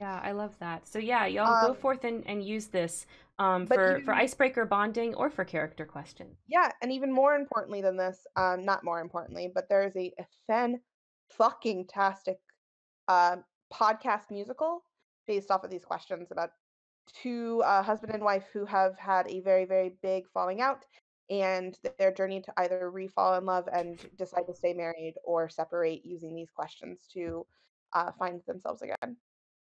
Yeah, I love that. So yeah, y'all go forth and use this for icebreaker bonding or for character questions. Yeah, and even more importantly than this, not more importantly, but there is a fan-fucking-tastic podcast musical based off of these questions about two husband and wife who have had a very, very big falling out, and their journey to either re-fall in love and decide to stay married or separate, using these questions to find themselves again.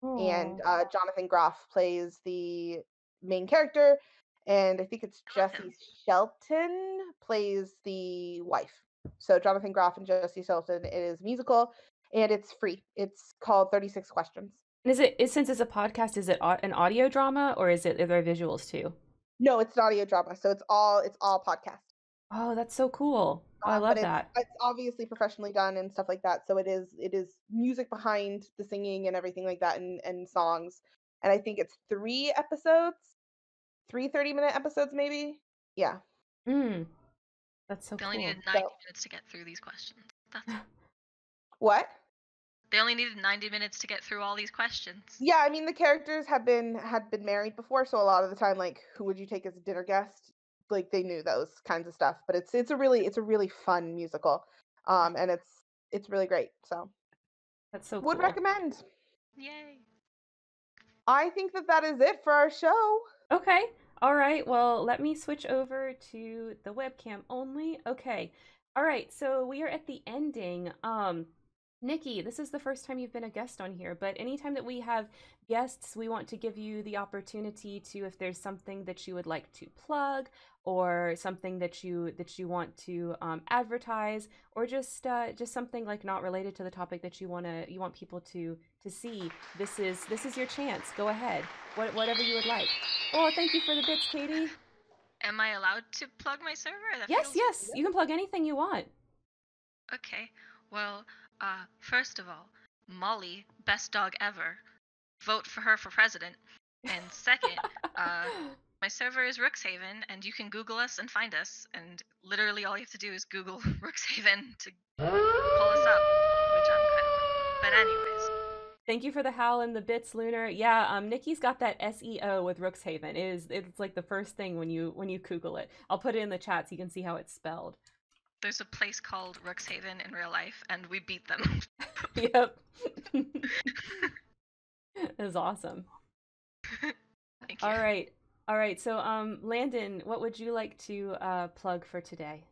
Aww. And Jonathan Groff plays the main character, and I think it's Jesse Shelton plays the wife. So Jonathan Groff and Jesse Shelton, it is musical, and it's free. It's called 36 Questions. And is it, since it's a podcast, is it an audio drama, or is it, are there visuals too? No, it's an audio drama, so it's all podcast. Oh, that's so cool. I love that. It's obviously professionally done and stuff like that, so it is music behind the singing and everything like that, and songs. And I think it's 3 30-minute episodes maybe. Yeah. That's so cool. They only needed 90 minutes to get through these questions. That's... What? They only needed 90 minutes to get through all these questions. Yeah, I mean, the characters had been married before, so a lot of the time, like, who would you take as a dinner guest? Like, they knew those kinds of stuff. But it's a really fun musical, and it's really great. So that's so cool. Would recommend. Yay! I think that is it for our show. Okay. All right. Well, let me switch over to the webcam only. Okay. All right. So we are at the ending. Nikki, this is the first time you've been a guest on here, but anytime that we have guests, we want to give you the opportunity to, if there's something that you would like to plug or something that you want to advertise, or just something like not related to the topic that you want people to see. This is your chance. Go ahead. Whatever you would like. Oh, thank you for the bits, Katie. Am I allowed to plug my server? Yes. You can plug anything you want. Okay. Well, first of all, Molly, best dog ever, vote for her for president. And second, my server is Rookshaven, and you can Google us and find us. And literally all you have to do is Google Rookshaven to pull us up, which I'm kind of... But anyways. Thank you for the howl and the bits, Lunar. Yeah, Nikki's got that SEO with Rookshaven. It's like the first thing when you Google it. I'll put it in the chat so you can see how it's spelled. There's a place called Rookshaven in real life, and we beat them. Yep. That was awesome. Thank you. All right. So, Landyn, what would you like to plug for today?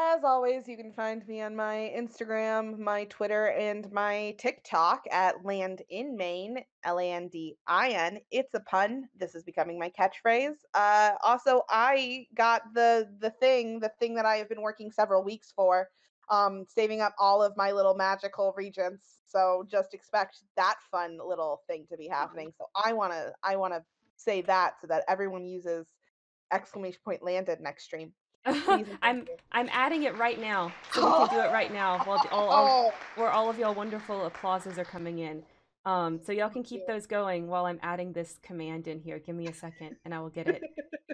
As always, you can find me on my Instagram, my Twitter, and my TikTok at LandynMain, LANDIN. It's a pun. This is becoming my catchphrase. Also, I got the thing that I have been working several weeks for, saving up all of my little magical regents. So just expect that fun little thing to be happening. So I wanna say that so that everyone uses ! Landyn next stream. I'm adding it right now, so we can do it right now where all of y'all wonderful applauses are coming in. So y'all can keep those going while I'm adding this command in here. Give me a second and I will get it.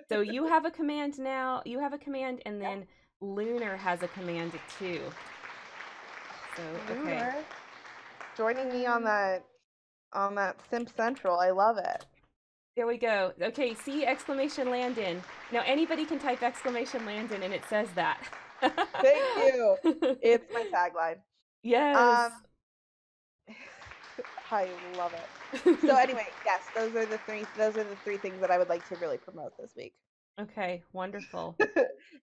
So you have a command now. You have a command, and then Lunar has a command too. So okay. Lunar joining me on that Simp Central. I love it. There we go. Okay, see !Landyn. Now anybody can type !Landyn and it says that. Thank you. It's my tagline. Yes. I love it. So anyway, yes, those are the three things that I would like to really promote this week. Okay, wonderful.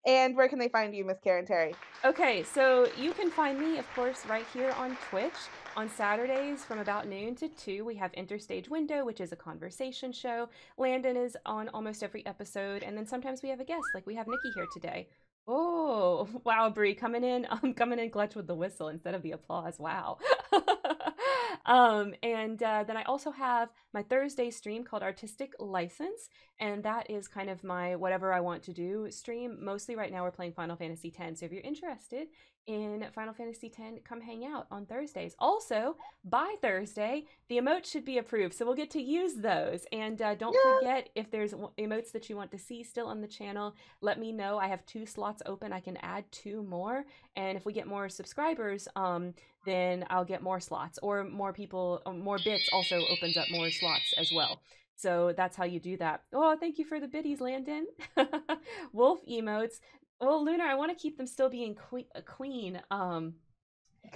And where can they find you, Miss Karen Terry? Okay, so you can find me, of course, right here on Twitch. On Saturdays from about noon to 2, we have Enter Stage Window, which is a conversation show. Landyn is on almost every episode, and then sometimes we have a guest, like we have Nikki here today. Oh, wow, Bree, coming in clutch with the whistle instead of the applause. Wow. Then I also have my Thursday stream called Artistic License, and that is kind of my whatever I want to do stream. Mostly right now we're playing Final Fantasy X, so if you're interested in Final Fantasy X, come hang out on Thursdays. Also, by Thursday, the emotes should be approved, so we'll get to use those. And don't forget, if there's emotes that you want to see still on the channel, let me know. I have 2 slots open. I can add 2 more, and if we get more subscribers, then I'll get more slots, or more people, or more bits also opens up more slots as well. So that's how you do that. Oh, thank you for the biddies, Landyn. Wolf emotes. Well, Lunar, I want to keep them still being a queen. That's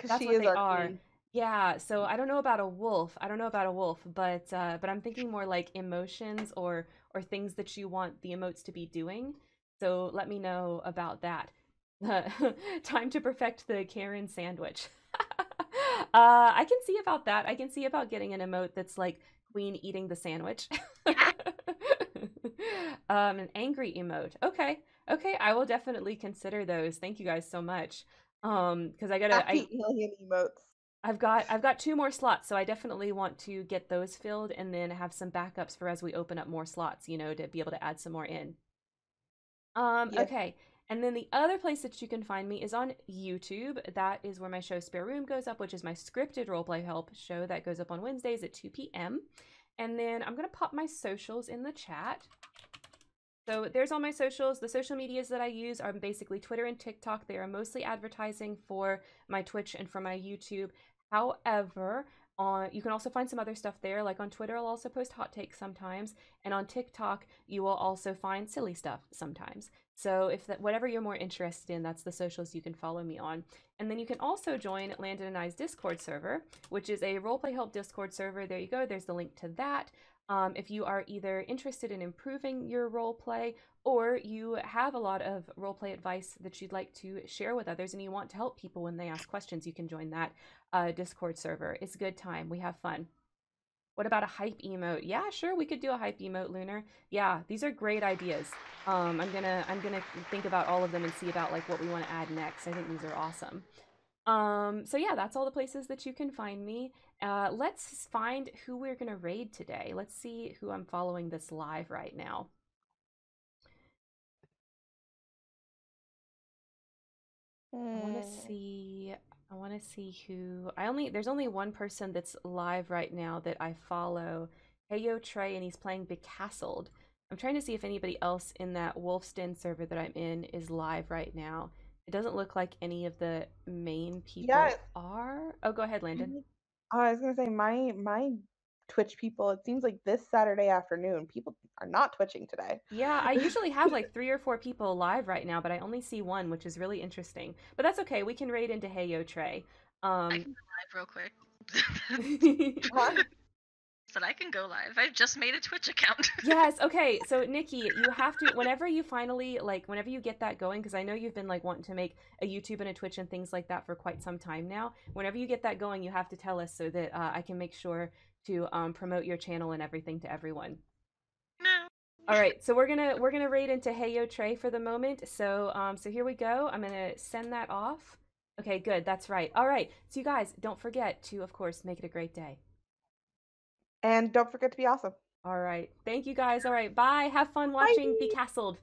what they are. Queen. Yeah. So I don't know about a wolf. but I'm thinking more like emotions or things that you want the emotes to be doing. So let me know about that. Time to perfect the Karen sandwich. I can see about that. I can see about getting an emote that's like Queen eating the sandwich. An angry emote. Okay. Okay. I will definitely consider those. Thank you guys so much. Because I gotta million emotes. I've got 2 more slots, so I definitely want to get those filled and then have some backups for as we open up more slots, you know, to be able to add some more in. Yeah. Okay. And then the other place that you can find me is on YouTube. That is where my show Spare Room goes up, which is my scripted roleplay help show that goes up on Wednesdays at 2 p.m. And then I'm going to pop my socials in the chat. So there's all my socials. The social medias that I use are basically Twitter and TikTok. They are mostly advertising for my Twitch and for my YouTube. However, you can also find some other stuff there. Like on Twitter, I'll also post hot takes sometimes. And on TikTok, you will also find silly stuff sometimes. So if that, whatever you're more interested in, that's the socials you can follow me on. And then you can also join Landyn and I's Discord server, which is a roleplay help Discord server. There you go. There's the link to that. If you are either interested in improving your roleplay or you have a lot of roleplay advice that you'd like to share with others and you want to help people when they ask questions, you can join that Discord server. It's a good time. We have fun. What about a hype emote? Yeah, sure, we could do a hype emote, Lunar. Yeah, these are great ideas. I'm gonna think about all of them and see about like what we want to add next. I think these are awesome. So yeah, that's all the places that you can find me. Let's find who we're gonna raid today. Let's see who I'm following this live right now. I want to see who there's only one person that's live right now that I follow, Heyo Trey, and he's playing Becastled. I'm trying to see if anybody else in that Wolf's Den server that I'm in is live right now. It doesn't look like any of the main people are. Oh, go ahead, Landyn. I was gonna say my Twitch people, it seems like this Saturday afternoon, people are not twitching today. Yeah, I usually have like 3 or 4 people live right now, but I only see one, which is really interesting. But that's okay. We can raid into Heyo Trey. I can go live real quick. What? But I can go live. I've just made a Twitch account. Yes. Okay. So Nikki, you have to, whenever you get that going, because I know you've been like wanting to make a YouTube and a Twitch and things like that for quite some time now. Whenever you get that going, you have to tell us so that I can make sure to promote your channel and everything to everyone. No. All right. So we're gonna raid into Heyo Trey for the moment. So so here we go. I'm gonna send that off. Okay. Good. That's right. All right. So you guys, don't forget to of course make it a great day. And don't forget to be awesome. All right. Thank you guys. All right. Bye. Have fun watching Becastled.